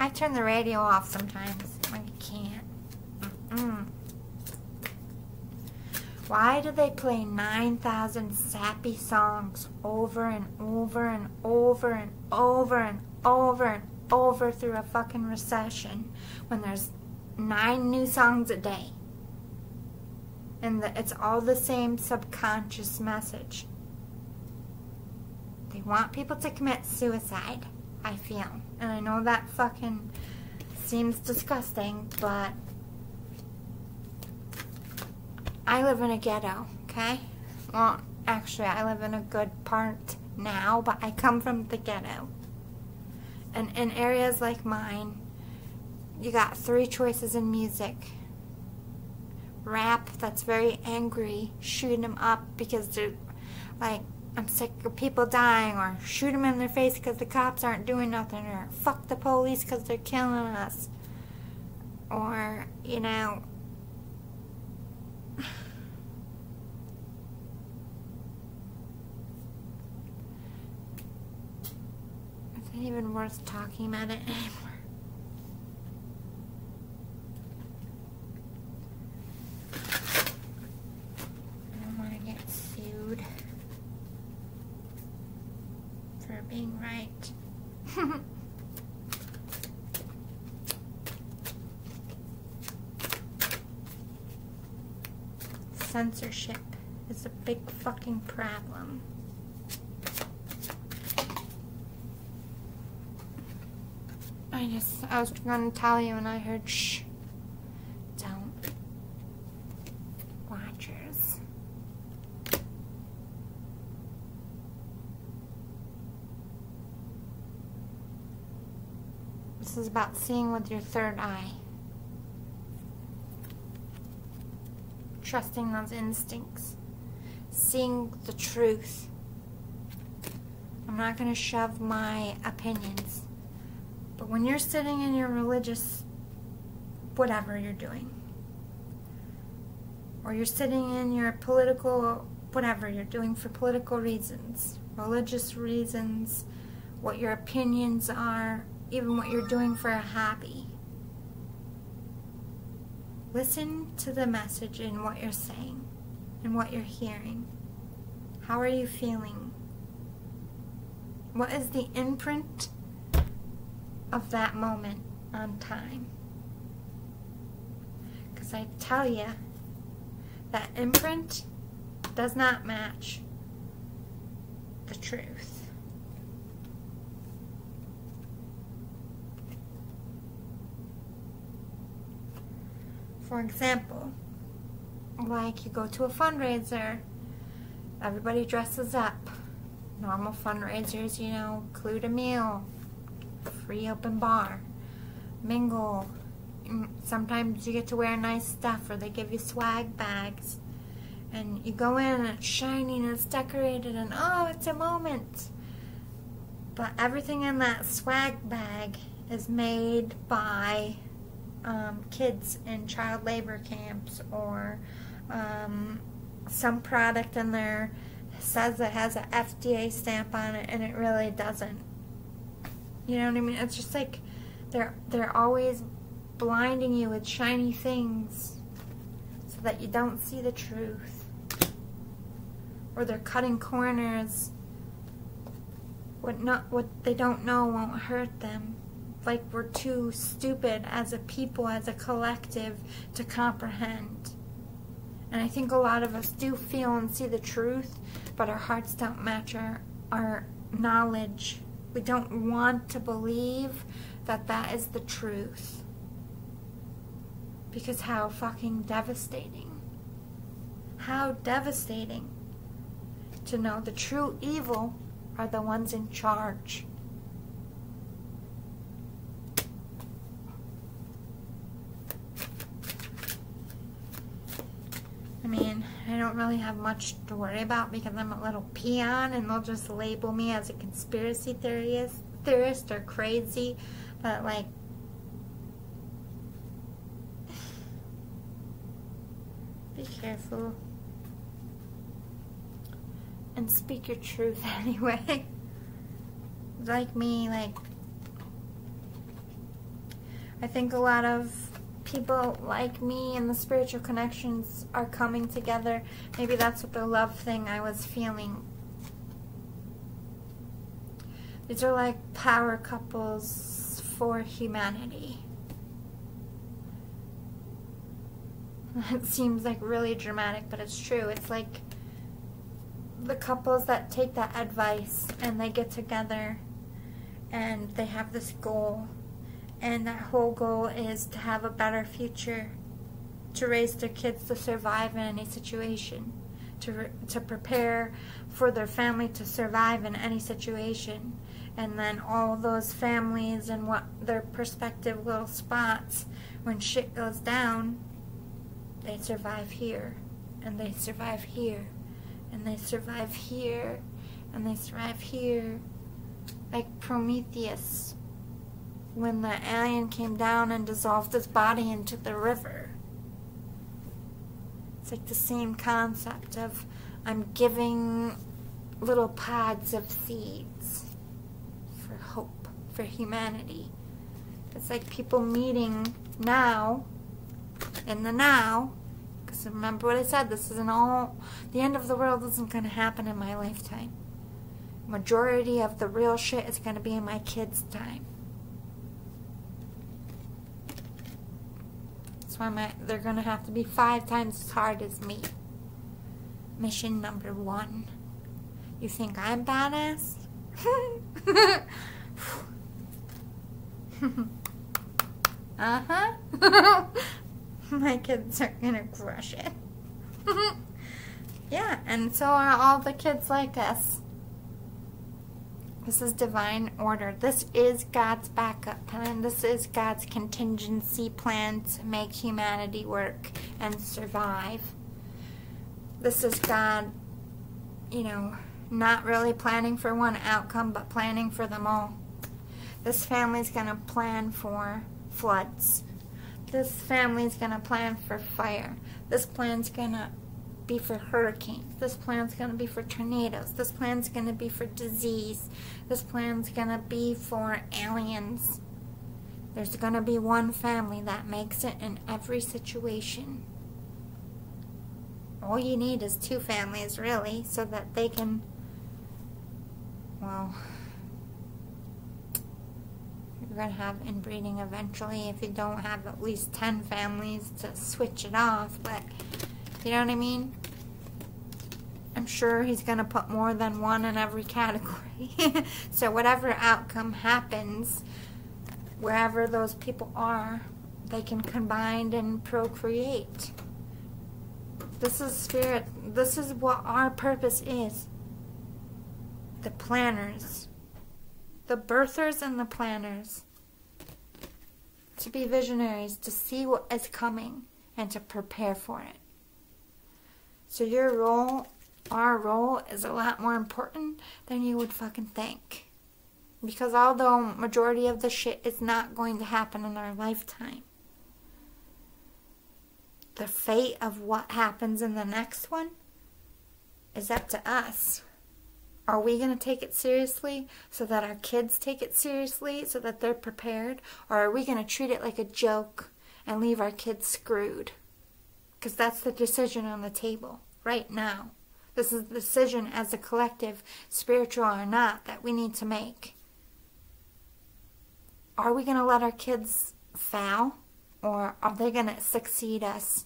I turn the radio off sometimes. I can't. Why do they play 9,000 sappy songs over and over and over and over and over and over through a fucking recession when there's 9 new songs a day? And it's all the same subconscious message. They want people to commit suicide, I feel. And I know that fucking seems disgusting, but I live in a ghetto, okay? Well, actually, I live in a good part now, but I come from the ghetto. And in areas like mine, you got 3 choices in music. Rap that's very angry, shooting them up because they're like, I'm sick of people dying, or shoot them in their face because the cops aren't doing nothing, or fuck the police because they're killing us, or, you know, I Not even worth talking about it anymore. Censorship is a big fucking problem. I was gonna tell you and I heard shh. Don't. Watchers. This is about seeing with your third eye. Trusting those instincts, seeing the truth. I'm not going to shove my opinions, but when you're sitting in your religious, whatever you're doing, or you're sitting in your political, whatever you're doing for political reasons, religious reasons, what your opinions are, even what you're doing for a hobby. Listen to the message in what you're saying and what you're hearing. How are you feeling? What is the imprint of that moment on time? Because I tell you, that imprint does not match the truth. For example, like you go to a fundraiser, everybody dresses up. Normal fundraisers, you know, include a meal, free open bar, mingle. Sometimes you get to wear nice stuff or they give you swag bags. And you go in and it's shining and it's decorated and oh, it's a moment. But everything in that swag bag is made by kids in child labor camps, or some product in there says it has an FDA stamp on it and it really doesn't. You know what I mean? It's just like they're always blinding you with shiny things so that you don't see the truth. Or they're cutting corners. What they don't know won't hurt them. Like we're too stupid as a people, as a collective, to comprehend. And I think a lot of us do feel and see the truth, but our hearts don't match our knowledge. We don't want to believe that that is the truth. Because how fucking devastating. How devastating to know the true evil are the ones in charge. I mean, I don't really have much to worry about because I'm a little peon and they'll just label me as a conspiracy theorist or crazy, but like, be careful and speak your truth anyway. Like me, like, I think a lot of people like me and the spiritual connections are coming together. Maybe that's what the love thing I was feeling. These are like power couples for humanity. That seems like really dramatic, but it's true. It's like the couples that take that advice and they get together and they have this goal. And that whole goal is to have a better future, to raise their kids to survive in any situation, to prepare for their family to survive in any situation. And then all those families and what their prospective little spots, when shit goes down, they survive here, and they survive here, and they survive here, and they survive here. Like Prometheus. When the alien came down and dissolved his body into the river. It's like the same concept of I'm giving little pods of seeds for hope. for humanity. It's like people meeting now, in the now, because remember what I said, this isn't all, the end of the world isn't going to happen in my lifetime. Majority of the real shit is going to be in my kids' time. That's why they're going to have to be 5 times as hard as me. Mission number 1. You think I'm badass? Uh-huh. My kids are going to crush it. Yeah, and so are all the kids like us. This is divine order. This is God's backup plan. This is God's contingency plan to make humanity work and survive. This is God, you know, not really planning for one outcome, but planning for them all. This family's going to plan for floods. This family's going to plan for fire. This plan's going to be for hurricanes. This plan's going to be for tornadoes. This plan's going to be for disease. This plan's going to be for aliens. There's going to be one family that makes it in every situation. All you need is 2 families, really, so that they can, well, you're going to have inbreeding eventually if you don't have at least 10 families to switch it off, but you know what I mean? I'm sure he's going to put more than 1 in every category. So whatever outcome happens, wherever those people are, they can combine and procreate. This is spirit. This is what our purpose is. The planners. The birthers and the planners. To be visionaries, to see what is coming, and to prepare for it. So your role, our role, is a lot more important than you would fucking think. Because although majority of the shit is not going to happen in our lifetime, the fate of what happens in the next one is up to us. Are we going to take it seriously so that our kids take it seriously so that they're prepared? Or are we going to treat it like a joke and leave our kids screwed? Because that's the decision on the table right now. This is the decision as a collective, spiritual or not, that we need to make. Are we going to let our kids fail? Or are they going to succeed us?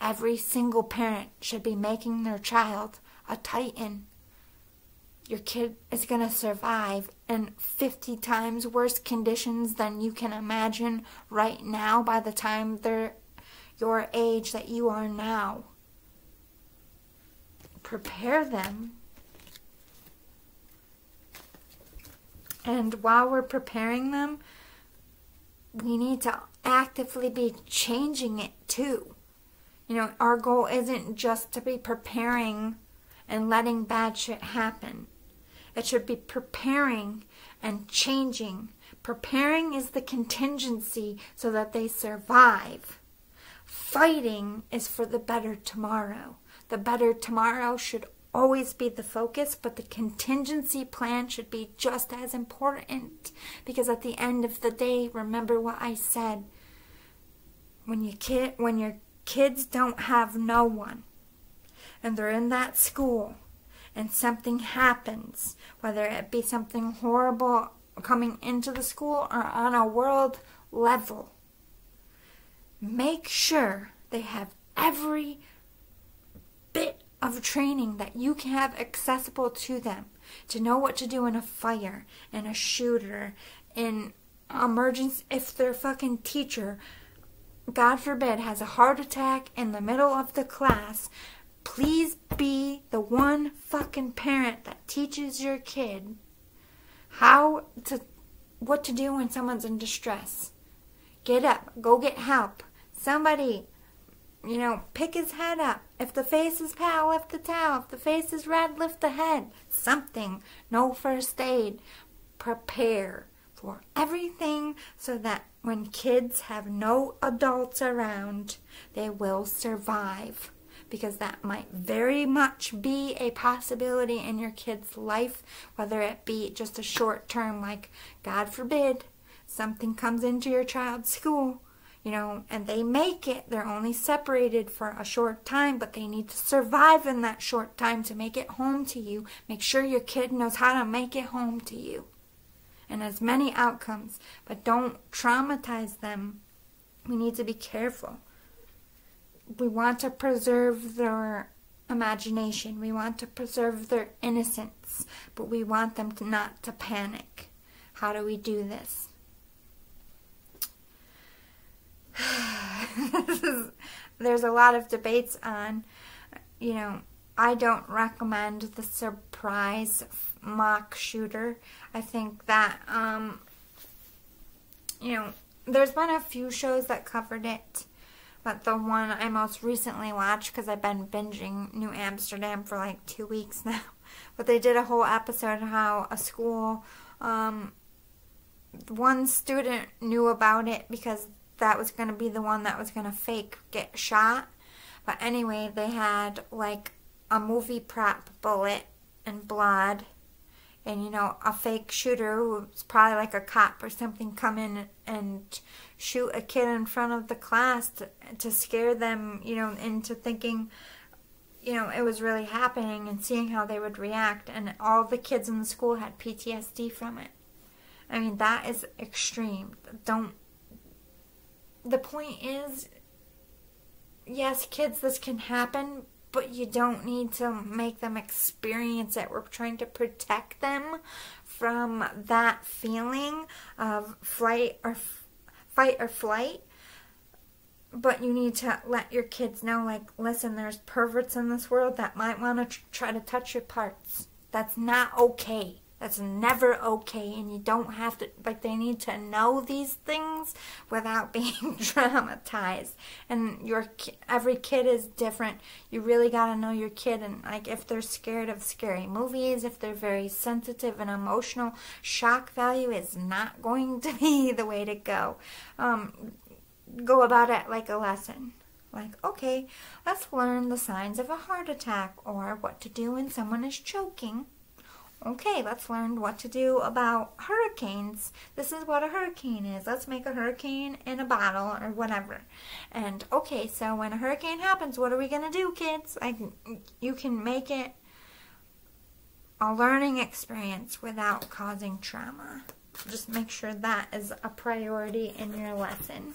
Every single parent should be making their child a titan. Your kid is going to survive in 50 times worse conditions than you can imagine right now by the time they're your age that you are now. Prepare them. And while we're preparing them, we need to actively be changing it too. You know, our goal isn't just to be preparing and letting bad shit happen. It should be preparing and changing. Preparing is the contingency so that they survive. Fighting is for the better tomorrow. The better tomorrow should always be the focus, but the contingency plan should be just as important. Because at the end of the day, remember what I said. When your kids don't have no one, and they're in that school, and something happens, whether it be something horrible coming into the school or on a world level, make sure they have every bit of training that you can have accessible to them to know what to do in a fire, in a shooter, in emergency. If their fucking teacher, God forbid, has a heart attack in the middle of the class, please be the one fucking parent that teaches your kid what to do when someone's in distress. Get up, go get help. Somebody, you know, pick his head up. If the face is pale, lift the towel. If the face is red, lift the head. Something. No first aid. Prepare for everything so that when kids have no adults around, they will survive. because that might very much be a possibility in your kid's life, whether it be just a short term, like God forbid something comes into your child's school, you know, and they make it. They're only separated for a short time, but they need to survive in that short time to make it home to you. Make sure your kid knows how to make it home to you. And as many outcomes, but don't traumatize them. We need to be careful. We want to preserve their imagination. We want to preserve their innocence, but we want them to not to panic. How do we do this? There's a lot of debates on, you know, I don't recommend the surprise mock shooter. I think that, you know, there's been a few shows that covered it, but the one I most recently watched, because I've been binging New Amsterdam for like 2 weeks now, but they did a whole episode how a school, one student knew about it because that was going to be the one that was going to fake get shot. But anyway, they had like a movie prop bullet and blood and, you know, a fake shooter who was probably like a cop or something come in and shoot a kid in front of the class to scare them, you know, into thinking, you know, it was really happening and seeing how they would react. And all the kids in the school had PTSD from it. I mean, that is extreme. Don't. The point is, yes, kids, this can happen, but you don't need to make them experience it. We're trying to protect them from that feeling of fight or flight. But you need to let your kids know, like, listen, there's perverts in this world that might want to try to touch your parts. That's not okay. That's never okay, and you don't have to, like, they need to know these things without being traumatized. And every kid is different. You really got to know your kid, and, like, if they're scared of scary movies, if they're very sensitive and emotional, shock value is not going to be the way to go. Go about it like a lesson. Like, okay, let's learn the signs of a heart attack or what to do when someone is choking. Okay, let's learn what to do about hurricanes. This is what a hurricane is. Let's make a hurricane in a bottle or whatever. And, okay, so when a hurricane happens, what are we going to do, kids? You can make it a learning experience without causing trauma. Just make sure that is a priority in your lesson.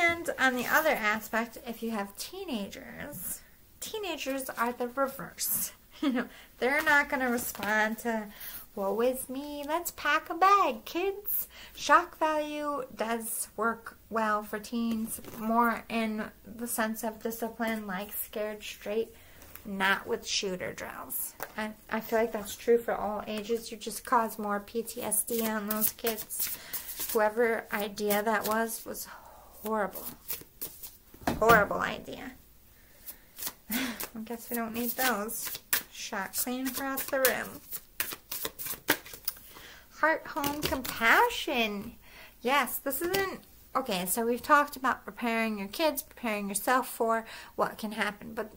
And on the other aspect, if you have teenagers... Teenagers are the reverse. You know, they're not going to respond to, woe is me, let's pack a bag, kids. Shock value does work well for teens, more in the sense of discipline, like scared straight, not with shooter drills. I feel like that's true for all ages. You just cause more PTSD on those kids. Whoever idea that was horrible. Horrible idea. I guess we don't need those. Shot clean across the room. Heart, home, compassion. Yes, this isn't... Okay, so we've talked about preparing your kids, preparing yourself for what can happen. But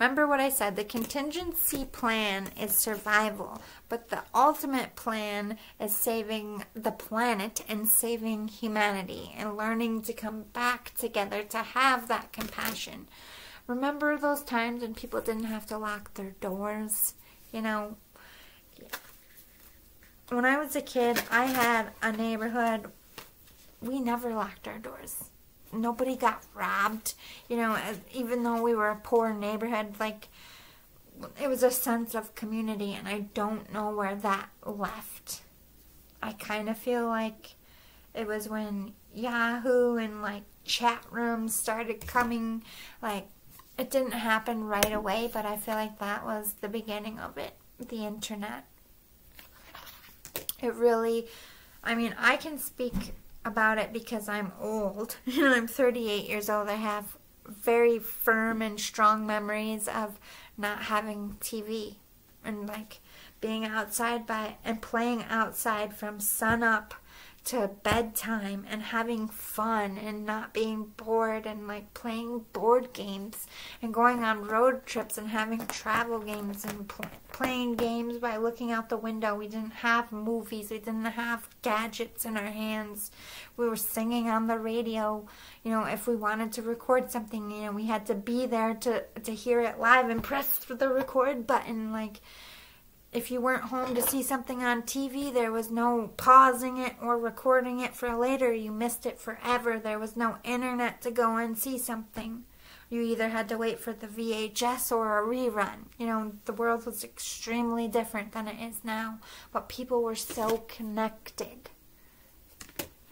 remember what I said, the contingency plan is survival. But the ultimate plan is saving the planet and saving humanity and learning to come back together to have that compassion. Remember those times when people didn't have to lock their doors? You know, when I was a kid, I had a neighborhood. We never locked our doors. Nobody got robbed. You know, even though we were a poor neighborhood, like, it was a sense of community, and I don't know where that left. I kind of feel like it was when Yahoo and, like, chat rooms started coming, like, it didn't happen right away, but I feel like that was the beginning of it, the internet. It really, I mean, I can speak about it because I'm old. You know, I'm 38 years old. I have very firm and strong memories of not having TV and, like, being outside and playing outside from sun up to bedtime and having fun and not being bored and like playing board games and going on road trips and having travel games and playing games by looking out the window. We didn't have movies. We didn't have gadgets in our hands. We were singing on the radio. You know, if we wanted to record something, you know, we had to be there to hear it live and press the record button. Like, if you weren't home to see something on TV, there was no pausing it or recording it for later. You missed it forever. There was no internet to go and see something. You either had to wait for the VHS or a rerun. You know, the world was extremely different than it is now, but people were so connected.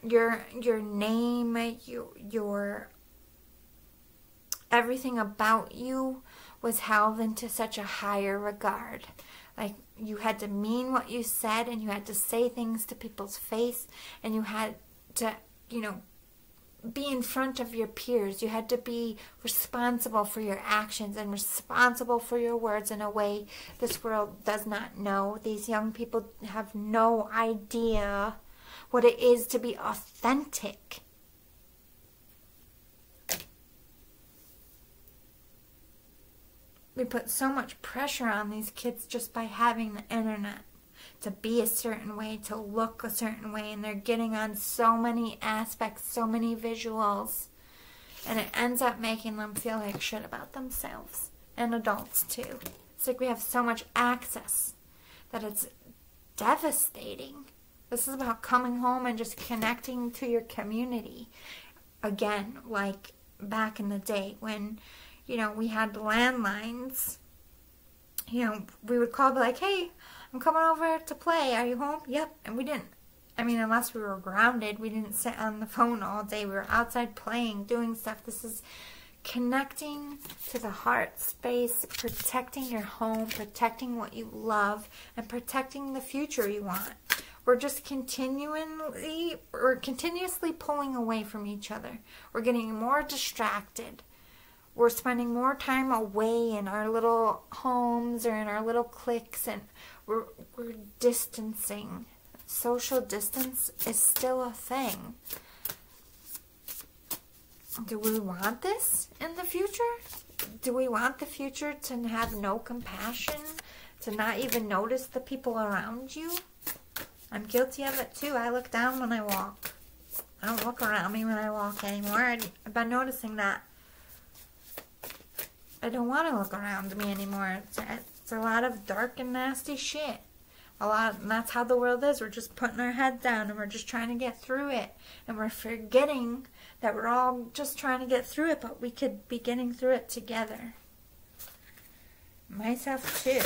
Your name, your everything about you was held into such a higher regard. Like, you had to mean what you said, and you had to say things to people's face, and you had to, you know, be in front of your peers. You had to be responsible for your actions and responsible for your words in a way this world does not know. These young people have no idea what it is to be authentic. We put so much pressure on these kids just by having the internet to be a certain way, to look a certain way, and they're getting on so many aspects, so many visuals, and it ends up making them feel like shit about themselves, and adults too. It's like we have so much access that it's devastating. This is about coming home and just connecting to your community again, like back in the day when, you know, we had landlines. You know, we would call, be like, hey, I'm coming over to play. Are you home? Yep. And we didn't, I mean, unless we were grounded, we didn't sit on the phone all day. We were outside playing, doing stuff. This is connecting to the heart space, protecting your home, protecting what you love, and protecting the future you want. We're just continuously pulling away from each other. We're getting more distracted. We're spending more time away in our little homes or in our little cliques, and we're distancing. Social distance is still a thing. Do we want this in the future? Do we want the future to have no compassion, to not even notice the people around you? I'm guilty of it too. I look down when I walk. I don't look around me when I walk anymore. I've been noticing that. I don't want to look around me anymore. It's a lot of dark and nasty shit. And that's how the world is. We're just putting our head down and we're just trying to get through it. And we're forgetting that we're all just trying to get through it, but we could be getting through it together. Myself too.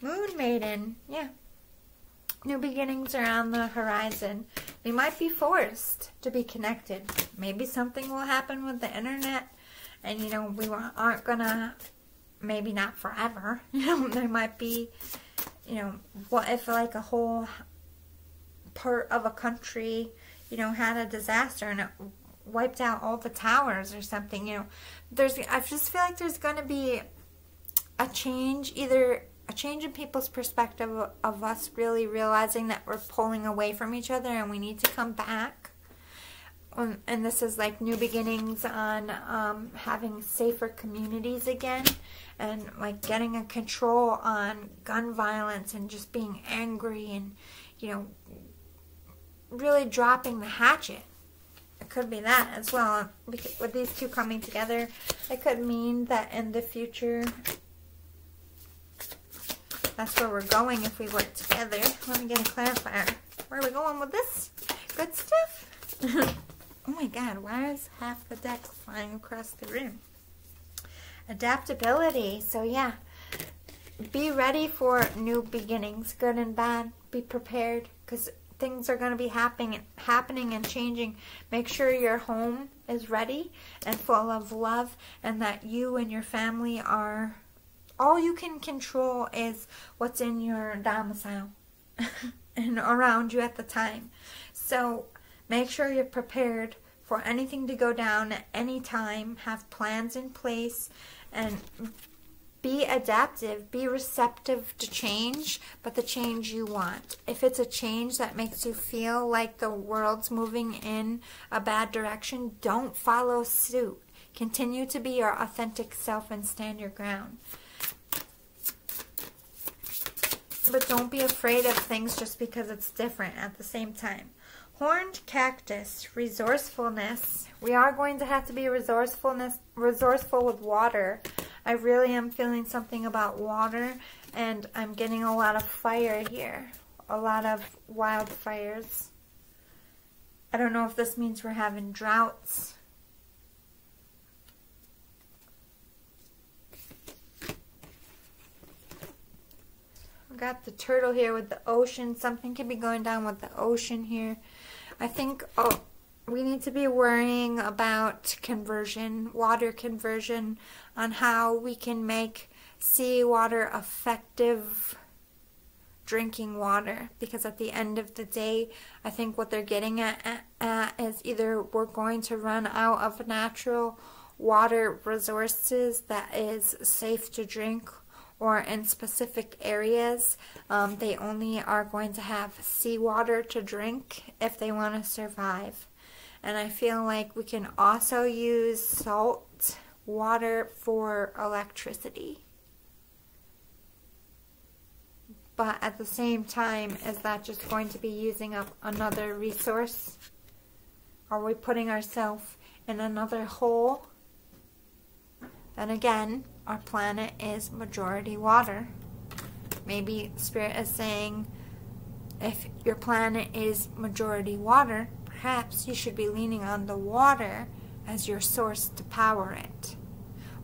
Moon Maiden, yeah. New beginnings are on the horizon. We might be forced to be connected. Maybe something will happen with the internet, and you know, we aren't gonna, maybe not forever, you know, there might be, you know, what if like a whole part of a country, you know, had a disaster and it wiped out all the towers or something, you know, I just feel like there's gonna be a change, either a change in people's perspective of us really realizing that we're pulling away from each other and we need to come back. And this is like new beginnings on having safer communities again, and like getting a control on gun violence and just being angry and, you know, really dropping the hatchet. It could be that as well. With these two coming together, it could mean that in the future, that's where we're going if we work together. Let me get a clarifier. Where are we going with this? Good stuff. Oh my God, why is half the deck flying across the room? Adaptability. So yeah, be ready for new beginnings, good and bad. Be prepared, because things are going to be happening and changing. Make sure your home is ready and full of love, and that you and your family are... all you can control is what's in your domicile and around you at the time. So make sure you're prepared for anything to go down at any time. Have plans in place and Be adaptive, be receptive to change, but the change you want. If it's a change that makes you feel like the world's moving in a bad direction, don't follow suit. Continue to be your authentic self and stand your ground. But don't be afraid of things just because it's different at the same time. Horned cactus, resourcefulness. We are going to have to be resourceful with water. I really am feeling something about water, and I'm getting a lot of fire here. A lot of wildfires. I don't know if this means we're having droughts. I've got the turtle here with the ocean. Something could be going down with the ocean here. I think, oh, we need to be worrying about conversion, water conversion, on how we can make seawater effective drinking water. Because at the end of the day, I think what they're getting at is either we're going to run out of natural water resources that is safe to drink, or in specific areas, they only are going to have seawater to drink if they want to survive. And I feel like we can also use salt water for electricity. But at the same time, is that just going to be using up another resource? Are we putting ourselves in another hole? Then again, our planet is majority water. Maybe Spirit is saying, if your planet is majority water, perhaps you should be leaning on the water as your source to power it.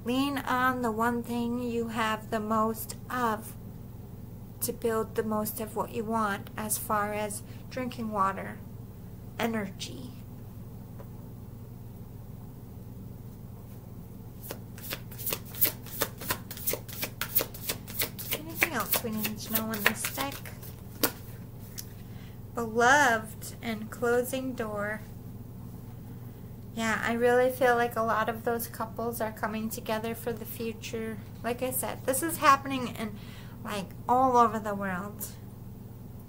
Lean on the one thing you have the most of to build the most of what you want, as far as drinking water, energy. Anything else we need to know on this deck? Beloved and closing door. Yeah, I really feel like a lot of those couples are coming together for the future. Like I said, this is happening in, like, all over the world.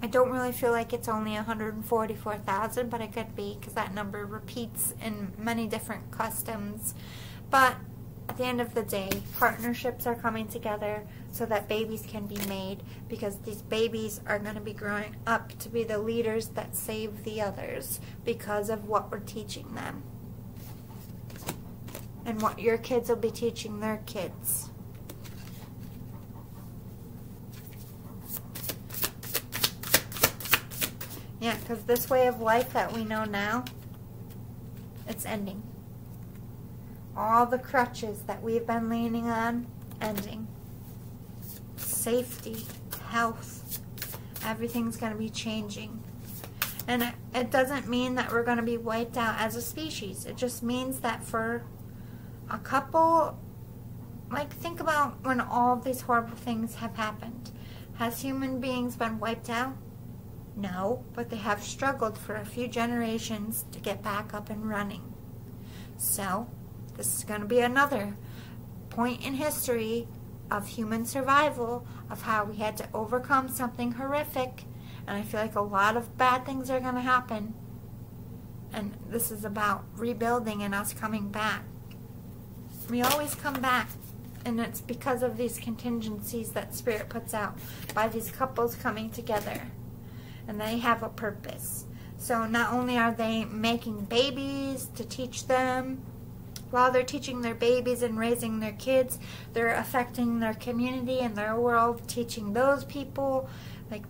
I don't really feel like it's only 144,000, but it could be, because that number repeats in many different customs. But at the end of the day, partnerships are coming together so that babies can be made, because these babies are going to be growing up to be the leaders that save the others because of what we're teaching them. And what your kids will be teaching their kids. Yeah, because this way of life that we know now, it's ending. All the crutches that we've been leaning on, ending. Safety, health, everything's going to be changing. And it doesn't mean that we're going to be wiped out as a species. It just means that for a couple, like, think about when all of these horrible things have happened. Has human beings been wiped out? No, but they have struggled for a few generations to get back up and running. So this is going to be another point in history of human survival, of how we had to overcome something horrific. And I feel like a lot of bad things are going to happen. And this is about rebuilding and us coming back. We always come back. And it's because of these contingencies that Spirit puts out by these couples coming together. And they have a purpose. So not only are they making babies to teach them, while they're teaching their babies and raising their kids, they're affecting their community and their world, teaching those people. Like,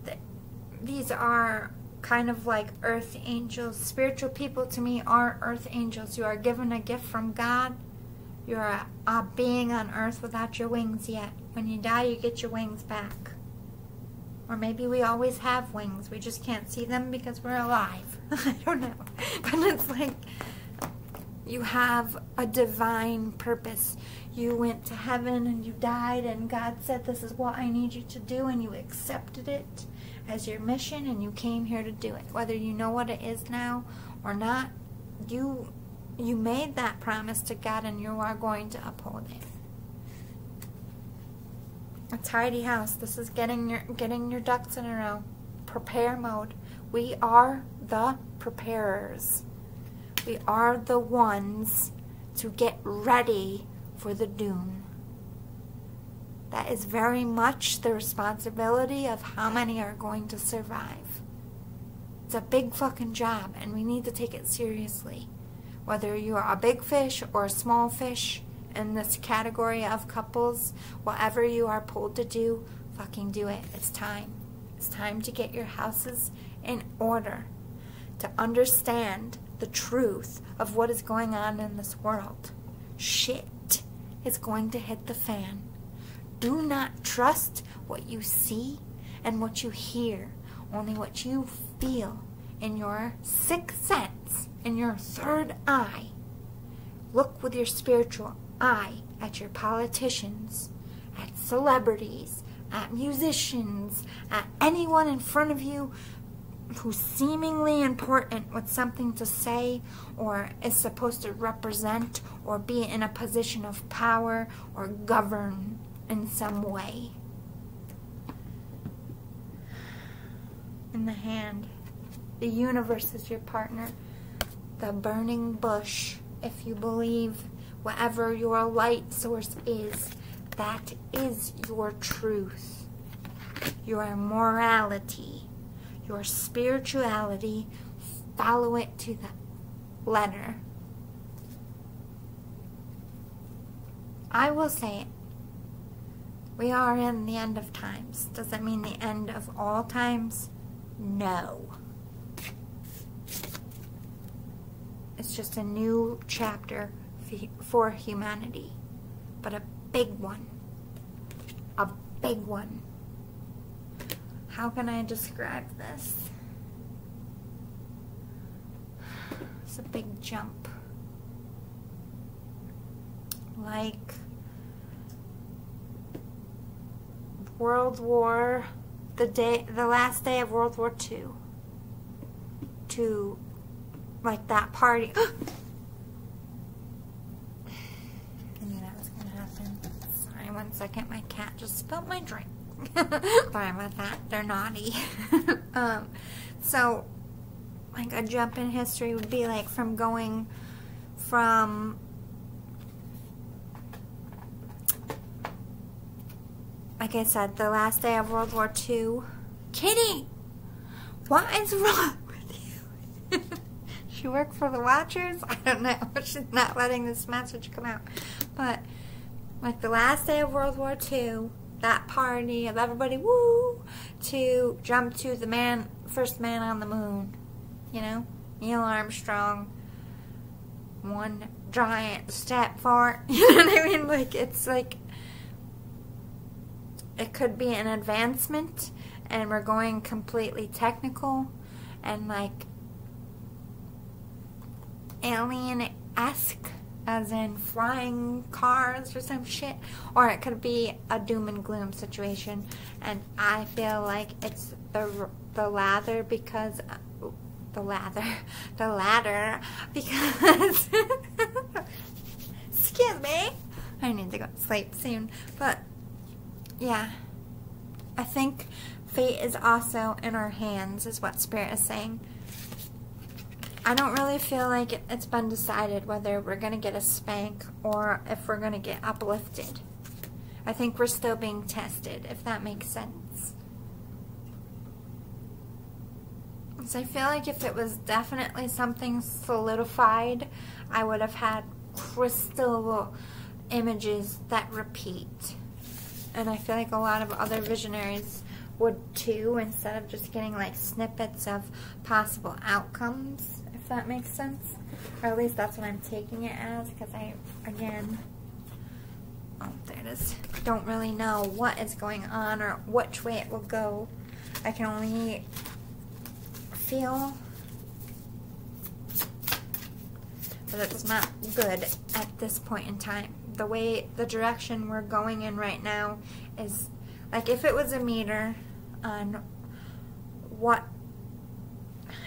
these are kind of like earth angels. Spiritual people to me are earth angels. You are given a gift from God. You're a being on earth without your wings yet. When you die, you get your wings back. Or maybe we always have wings. We just can't see them because we're alive. I don't know. But it's like, you have a divine purpose. You went to heaven and you died, and God said, this is what I need you to do, and you accepted it as your mission, and you came here to do it. Whether you know what it is now or not, you made that promise to God, and you are going to uphold it. a tidy house. This is getting your ducks in a row. Prepare mode. We are the preparers. We are the ones to get ready for the doom. That is very much the responsibility of how many are going to survive. It's a big fucking job, and we need to take it seriously. Whether you are a big fish or a small fish in this category of couples, whatever you are pulled to do, fucking do it. It's time. It's time to get your houses in order, to understand the truth of what is going on in this world. Shit is going to hit the fan. Do not trust what you see and what you hear, only what you feel in your sixth sense, in your third eye. Look with your spiritual eye at your politicians, at celebrities, at musicians, at anyone in front of you who's seemingly important with something to say or is supposed to represent or be in a position of power or govern in some way. In the hand, the universe is your partner. The burning bush, if you believe whatever your light source is, that is your truth, your morality, your spirituality. Follow it to the letter. I will say it. We are in the end of times. Does that mean the end of all times? No. It's just a new chapter for humanity, but a big one. A big one. How can I describe this? It's a big jump. Like World War, the last day of World War II. To like that party. I knew that was gonna happen. Sorry, one second. My cat just spilled my drink. Sorry about that. They're naughty. So, like a jump in history would be like from going from like I said, the last day of World War II. Kitty! What is wrong with you? She worked for the Watchers? I don't know. She's not letting this message come out. But like the last day of World War II, that party of everybody, woo, to jump to the man, first man on the moon, you know, Neil Armstrong, one giant step forward, you know what I mean? Like, it's like, it could be an advancement, and we're going completely technical, and like, alien-esque, as in flying cars or some shit, or it could be a doom and gloom situation, and I feel like it's the latter because excuse me, I need to go to sleep soon. But yeah, I think fate is also in our hands is what Spirit is saying. I don't really feel like it's been decided whether we're going to get a spank or if we're going to get uplifted. I think we're still being tested, if that makes sense. So I feel like if it was definitely something solidified, I would have had crystal images that repeat. And I feel like a lot of other visionaries would too, instead of just getting like snippets of possible outcomes, if that makes sense. Or at least that's what I'm taking it as, because I, again, oh, there it is, don't really know what is going on or which way it will go. I can only feel that it's not good at this point in time. The way, the direction we're going in right now is like, if it was a meter on what,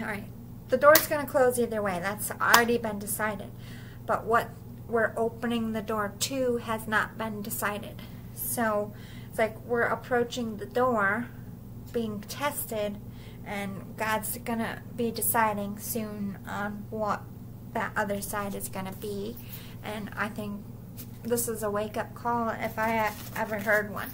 alright, the door's going to close either way, that's already been decided, but what we're opening the door to has not been decided, so it's like we're approaching the door, being tested, and God's gonna be deciding soon on what that other side is gonna be. And I think this is a wake-up call if I ever heard one.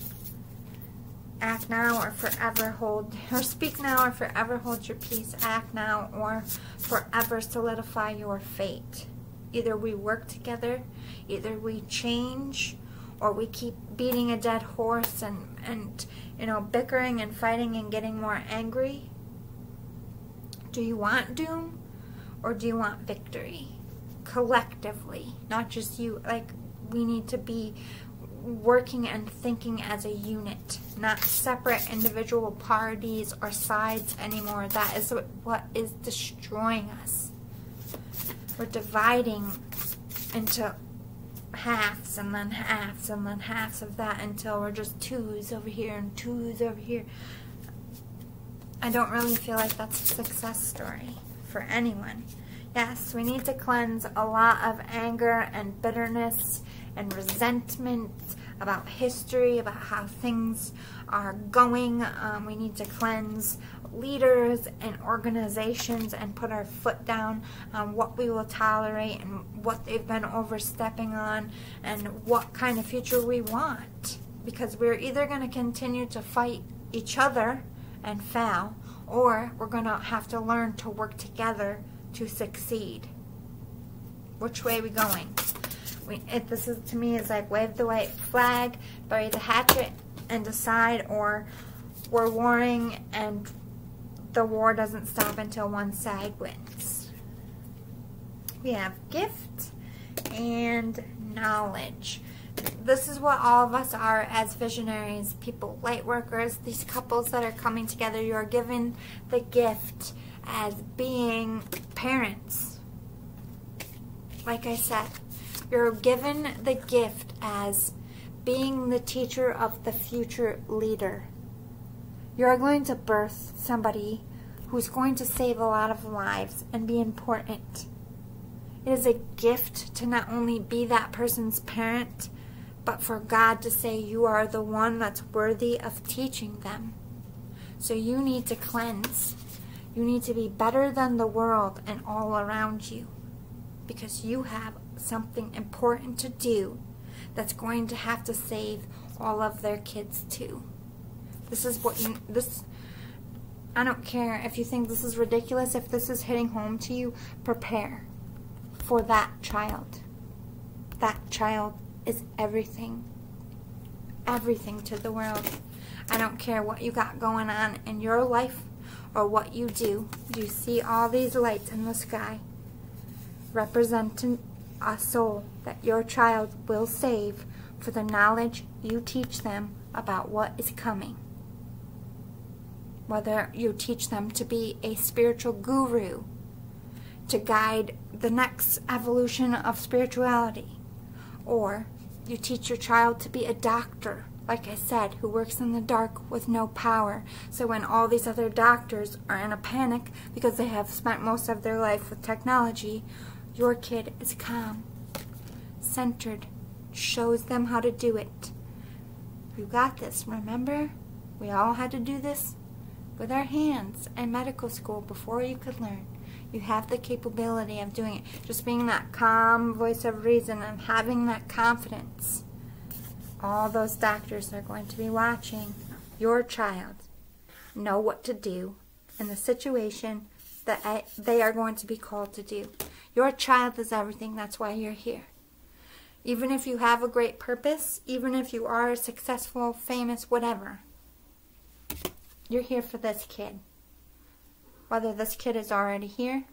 Act now or forever hold, or speak now or forever hold your peace. Act now or forever solidify your fate. Either we work together, either we change, or we keep beating a dead horse and you know, bickering and fighting and getting more angry. Do you want doom or do you want victory? Collectively, not just you. Like, we need to be working and thinking as a unit, not separate individual parties or sides anymore. That is what is destroying us. We're dividing into halves and then halves and then halves of that until we're just twos over here and twos over here. I don't really feel like that's a success story for anyone. Yes, we need to cleanse a lot of anger and bitterness and resentment about history, about how things are going. We need to cleanse leaders and organizations and put our foot down on what we will tolerate and what they've been overstepping on and what kind of future we want. Because we're either going to continue to fight each other and fail, or we're going to have to learn to work together to succeed. Which way are we going? This is, to me, is like wave the white flag, bury the hatchet, and decide, or we're warring and the war doesn't stop until one side wins. We have gift and knowledge. This is what all of us are as visionaries, people, light workers, these couples that are coming together. You are given the gift as being parents. Like I said, you're given the gift as being the teacher of the future leader. You're going to birth somebody who's going to save a lot of lives and be important. It is a gift to not only be that person's parent, but for God to say you are the one that's worthy of teaching them. So you need to cleanse. You need to be better than the world and all around you, because you have something important to do that's going to have to save all of their kids too. This is what you, I don't care if you think this is ridiculous, if this is hitting home to you, prepare for that child. That child is everything. Everything to the world. I don't care what you got going on in your life or what you do. You see all these lights in the sky representing a soul that your child will save for the knowledge you teach them about what is coming. Whether you teach them to be a spiritual guru, to guide the next evolution of spirituality, or you teach your child to be a doctor, like I said, who works in the dark with no power. So when all these other doctors are in a panic because they have spent most of their life with technology, your kid is calm, centered, shows them how to do it. You got this, remember? We all had to do this with our hands in medical school before you could learn. You have the capability of doing it. Just being that calm voice of reason and having that confidence. All those doctors are going to be watching your child know what to do in the situation that they are going to be called to do. Your child is everything. That's why you're here. Even if you have a great purpose, even if you are successful, famous, whatever, you're here for this kid. Whether this kid is already here,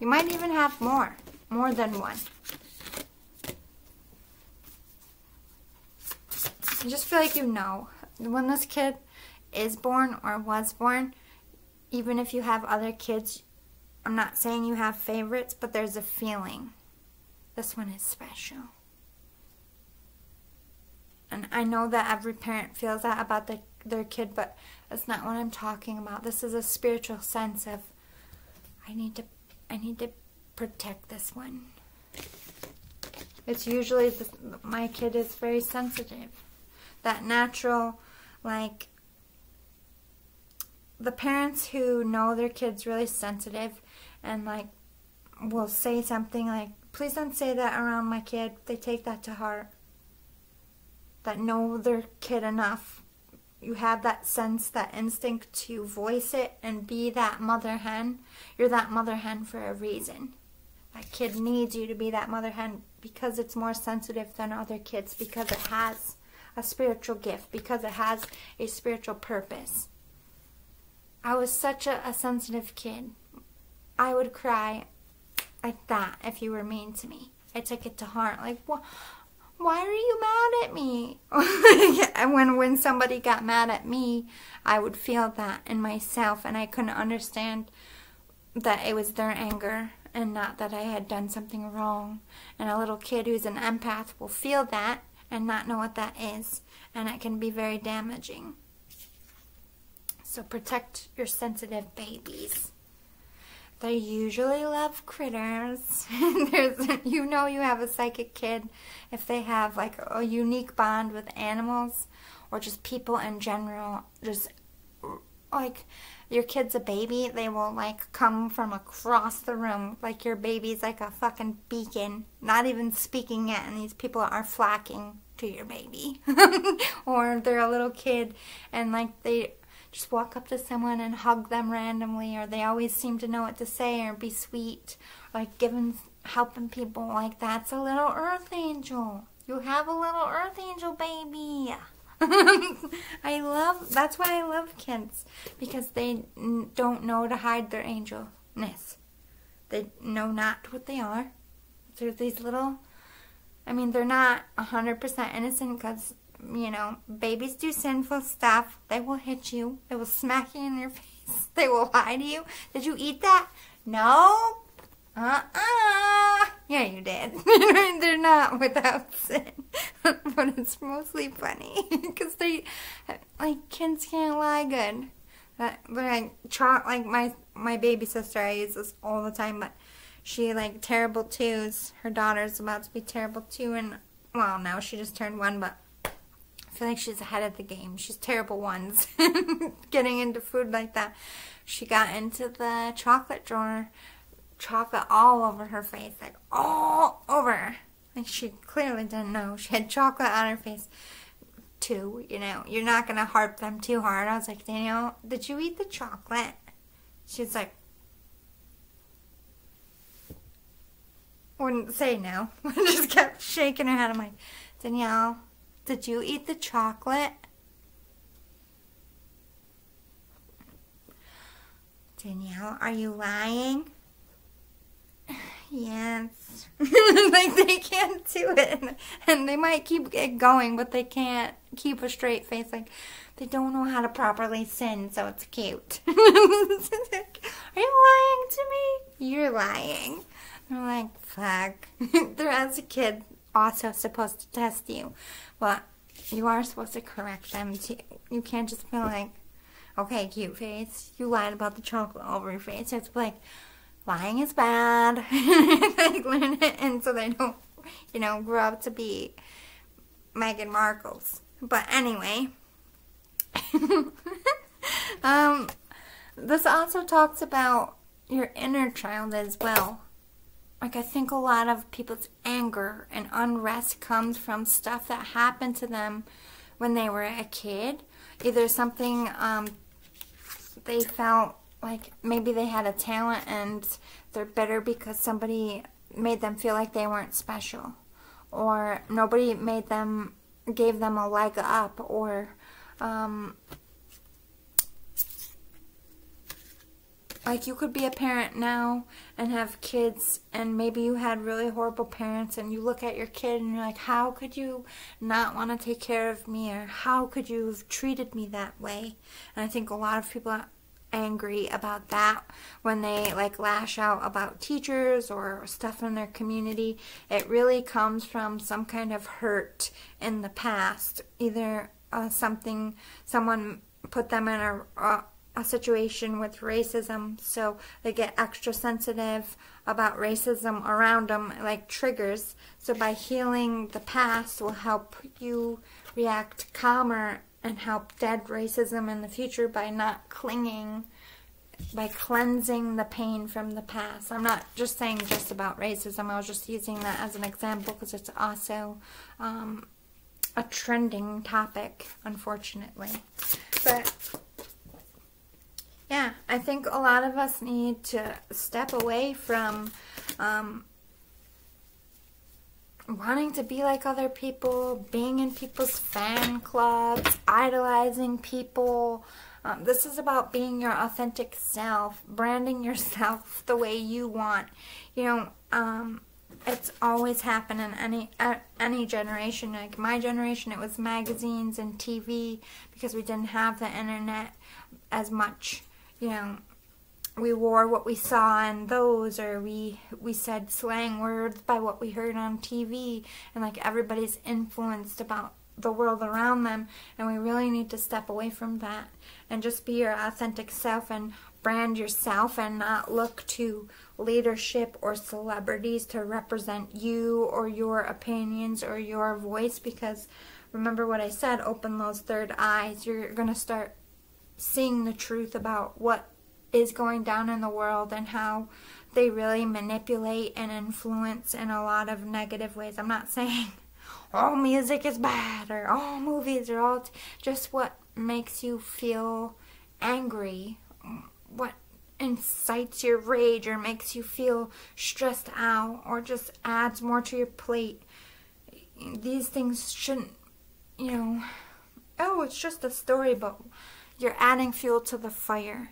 you might even have more than one. I just feel like, you know, when this kid is born or was born, even if you have other kids, I'm not saying you have favorites, but there's a feeling. This one is special. And I know that every parent feels that about their kid, but that's not what I'm talking about. This is a spiritual sense of, I need to protect this one. It's usually, my kid is very sensitive. That natural like the parents who know their kid's really sensitive and like will say something like, please don't say that around my kid. They take that to heart. That know their kid enough. You have that sense, that instinct to voice it and be that mother hen. You're that mother hen for a reason. That kid needs you to be that mother hen because it's more sensitive than other kids, because it has a spiritual gift, because it has a spiritual purpose. I was such a sensitive kid. I would cry like that if you were mean to me. I took it to heart. Like, why are you mad at me? And when somebody got mad at me, I would feel that in myself, and I couldn't understand that it was their anger and not that I had done something wrong. And a little kid who's an empath will feel that and not know what that is, and it can be very damaging. So protect your sensitive babies. They usually love critters. You know you have a psychic kid if they have like a unique bond with animals or just people in general. Just like your kid's a baby, they will like come from across the room. Like your baby's like a fucking beacon, not even speaking yet, and these people are flocking to your baby. Or they're a little kid and like they just walk up to someone and hug them randomly, or they always seem to know what to say or be sweet, like helping people. Like that's a little earth angel. You have a little earth angel baby. That's why I love kids, because they don't know to hide their angelness. They know not what they are. They're these little, I mean, they're not 100% innocent, because you know, babies do sinful stuff. They will hit you. They will smack you in your face. They will lie to you. Did you eat that? No. Yeah, you did. They're not without sin. But it's mostly funny. Because they, like, kids can't lie good. Like my baby sister, I use this all the time, but she, like, terrible twos. Her daughter's about to be terrible too, and, well, now she just turned one, but I feel like she's ahead of the game. She's terrible ones. Getting into food like that. She got into the chocolate drawer. Chocolate all over her face. Like, all over. Like, she clearly didn't know. She had chocolate on her face. Too, you know. You're not going to harp them too hard. I was like, Danielle, did you eat the chocolate? She's like, wouldn't say no. Just kept shaking her head. I'm like, Danielle, did you eat the chocolate? Danielle, are you lying? Yes. Like they can't do it. And they might keep it going, but they can't keep a straight face. Like they don't know how to properly sin, so it's cute. Are you lying to me? You're lying. They're like, fuck. They're as a kid. Also supposed to test you, but you are supposed to correct them too. You can't just be like, okay, cute face, you lied about the chocolate all over your face. You have to be like, lying is bad. Like, learn it, and so they don't, you know, grow up to be Meghan Markles. But anyway, this also talks about your inner child as well. Like, I think a lot of people's anger and unrest comes from stuff that happened to them when they were a kid. Either something they felt like maybe they had a talent and they're bitter because somebody made them feel like they weren't special. Or nobody made them, gave them a leg up, or like, you could be a parent now and have kids, and maybe you had really horrible parents, and you look at your kid and you're like, how could you not want to take care of me? Or how could you have treated me that way? And I think a lot of people are angry about that when they, like, lash out about teachers or stuff in their community. It really comes from some kind of hurt in the past. Either someone put them in a situation with racism, so they get extra sensitive about racism around them, like triggers. So by healing the past will help you react calmer and help dead racism in the future by not clinging, by cleansing the pain from the past. I'm not just saying just about racism. I was just using that as an example because it's also a trending topic, unfortunately. But yeah, I think a lot of us need to step away from wanting to be like other people, being in people's fan clubs, idolizing people. This is about being your authentic self, branding yourself the way you want. You know, it's always happened in any generation. Like my generation, it was magazines and TV because we didn't have the internet as much. You know, we wore what we saw in those, or we said slang words by what we heard on TV, and like everybody's influenced about the world around them, and we really need to step away from that and just be your authentic self and brand yourself and not look to leadership or celebrities to represent you or your opinions or your voice, because remember what I said, open those third eyes. You're going to start seeing the truth about what is going down in the world and how they really manipulate and influence in a lot of negative ways. I'm not saying all music is bad or all movies are all just what makes you feel angry, what incites your rage or makes you feel stressed out or just adds more to your plate. These things shouldn't, you know, oh, it's just a story, but you're adding fuel to the fire.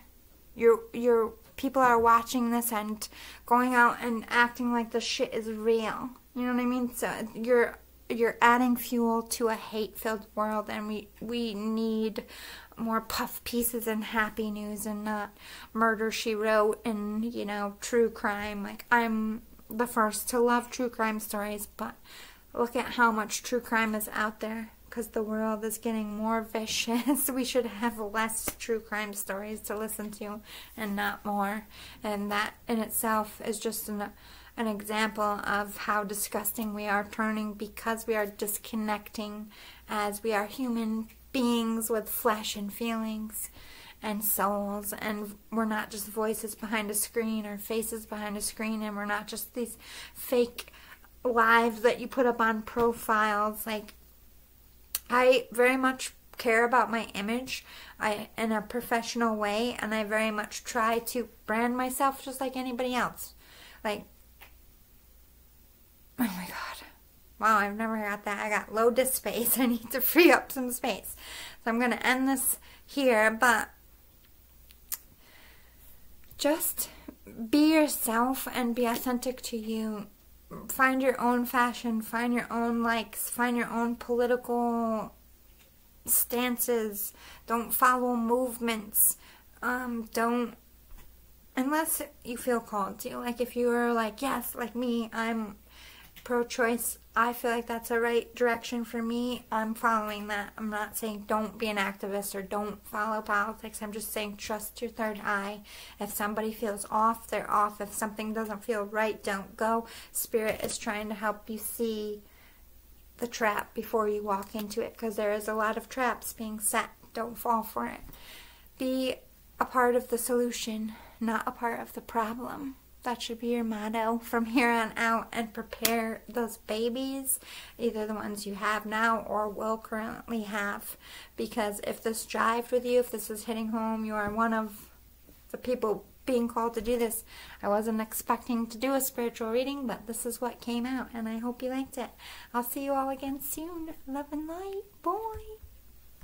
Your people are watching this and going out and acting like the shit is real. You know what I mean? So you're adding fuel to a hate-filled world, and we need more puff pieces and happy news and not Murder, She Wrote and, you know, true crime. Like, I'm the first to love true crime stories, but look at how much true crime is out there. Because the world is getting more vicious. We should have less true crime stories to listen to and not more. And that in itself is just an example of how disgusting we are turning because we are disconnecting as we are human beings with flesh and feelings and souls, and we're not just voices behind a screen or faces behind a screen, and we're not just these fake lives that you put up on profiles. Like, I very much care about my image in a professional way, and I very much try to brand myself just like anybody else. Like, oh my god, wow, I've never got that. I got low disk space. I need to free up some space. So I'm going to end this here, but just be yourself and be authentic to you. Find your own fashion, find your own likes, find your own political stances. Don't follow movements. Don't, unless you feel called to. Like, if you were like, yes, like me, I'm pro-choice. I feel like that's the right direction for me. I'm following that. I'm not saying don't be an activist or don't follow politics. I'm just saying trust your third eye. If somebody feels off, they're off. If something doesn't feel right, don't go. Spirit is trying to help you see the trap before you walk into it, because there is a lot of traps being set. Don't fall for it. Be a part of the solution, not a part of the problem. That should be your motto from here on out, and prepare those babies, either the ones you have now or will currently have. Because if this jived with you, if this is hitting home, you are one of the people being called to do this. I wasn't expecting to do a spiritual reading, but this is what came out, and I hope you liked it. I'll see you all again soon. Love and light. Bye.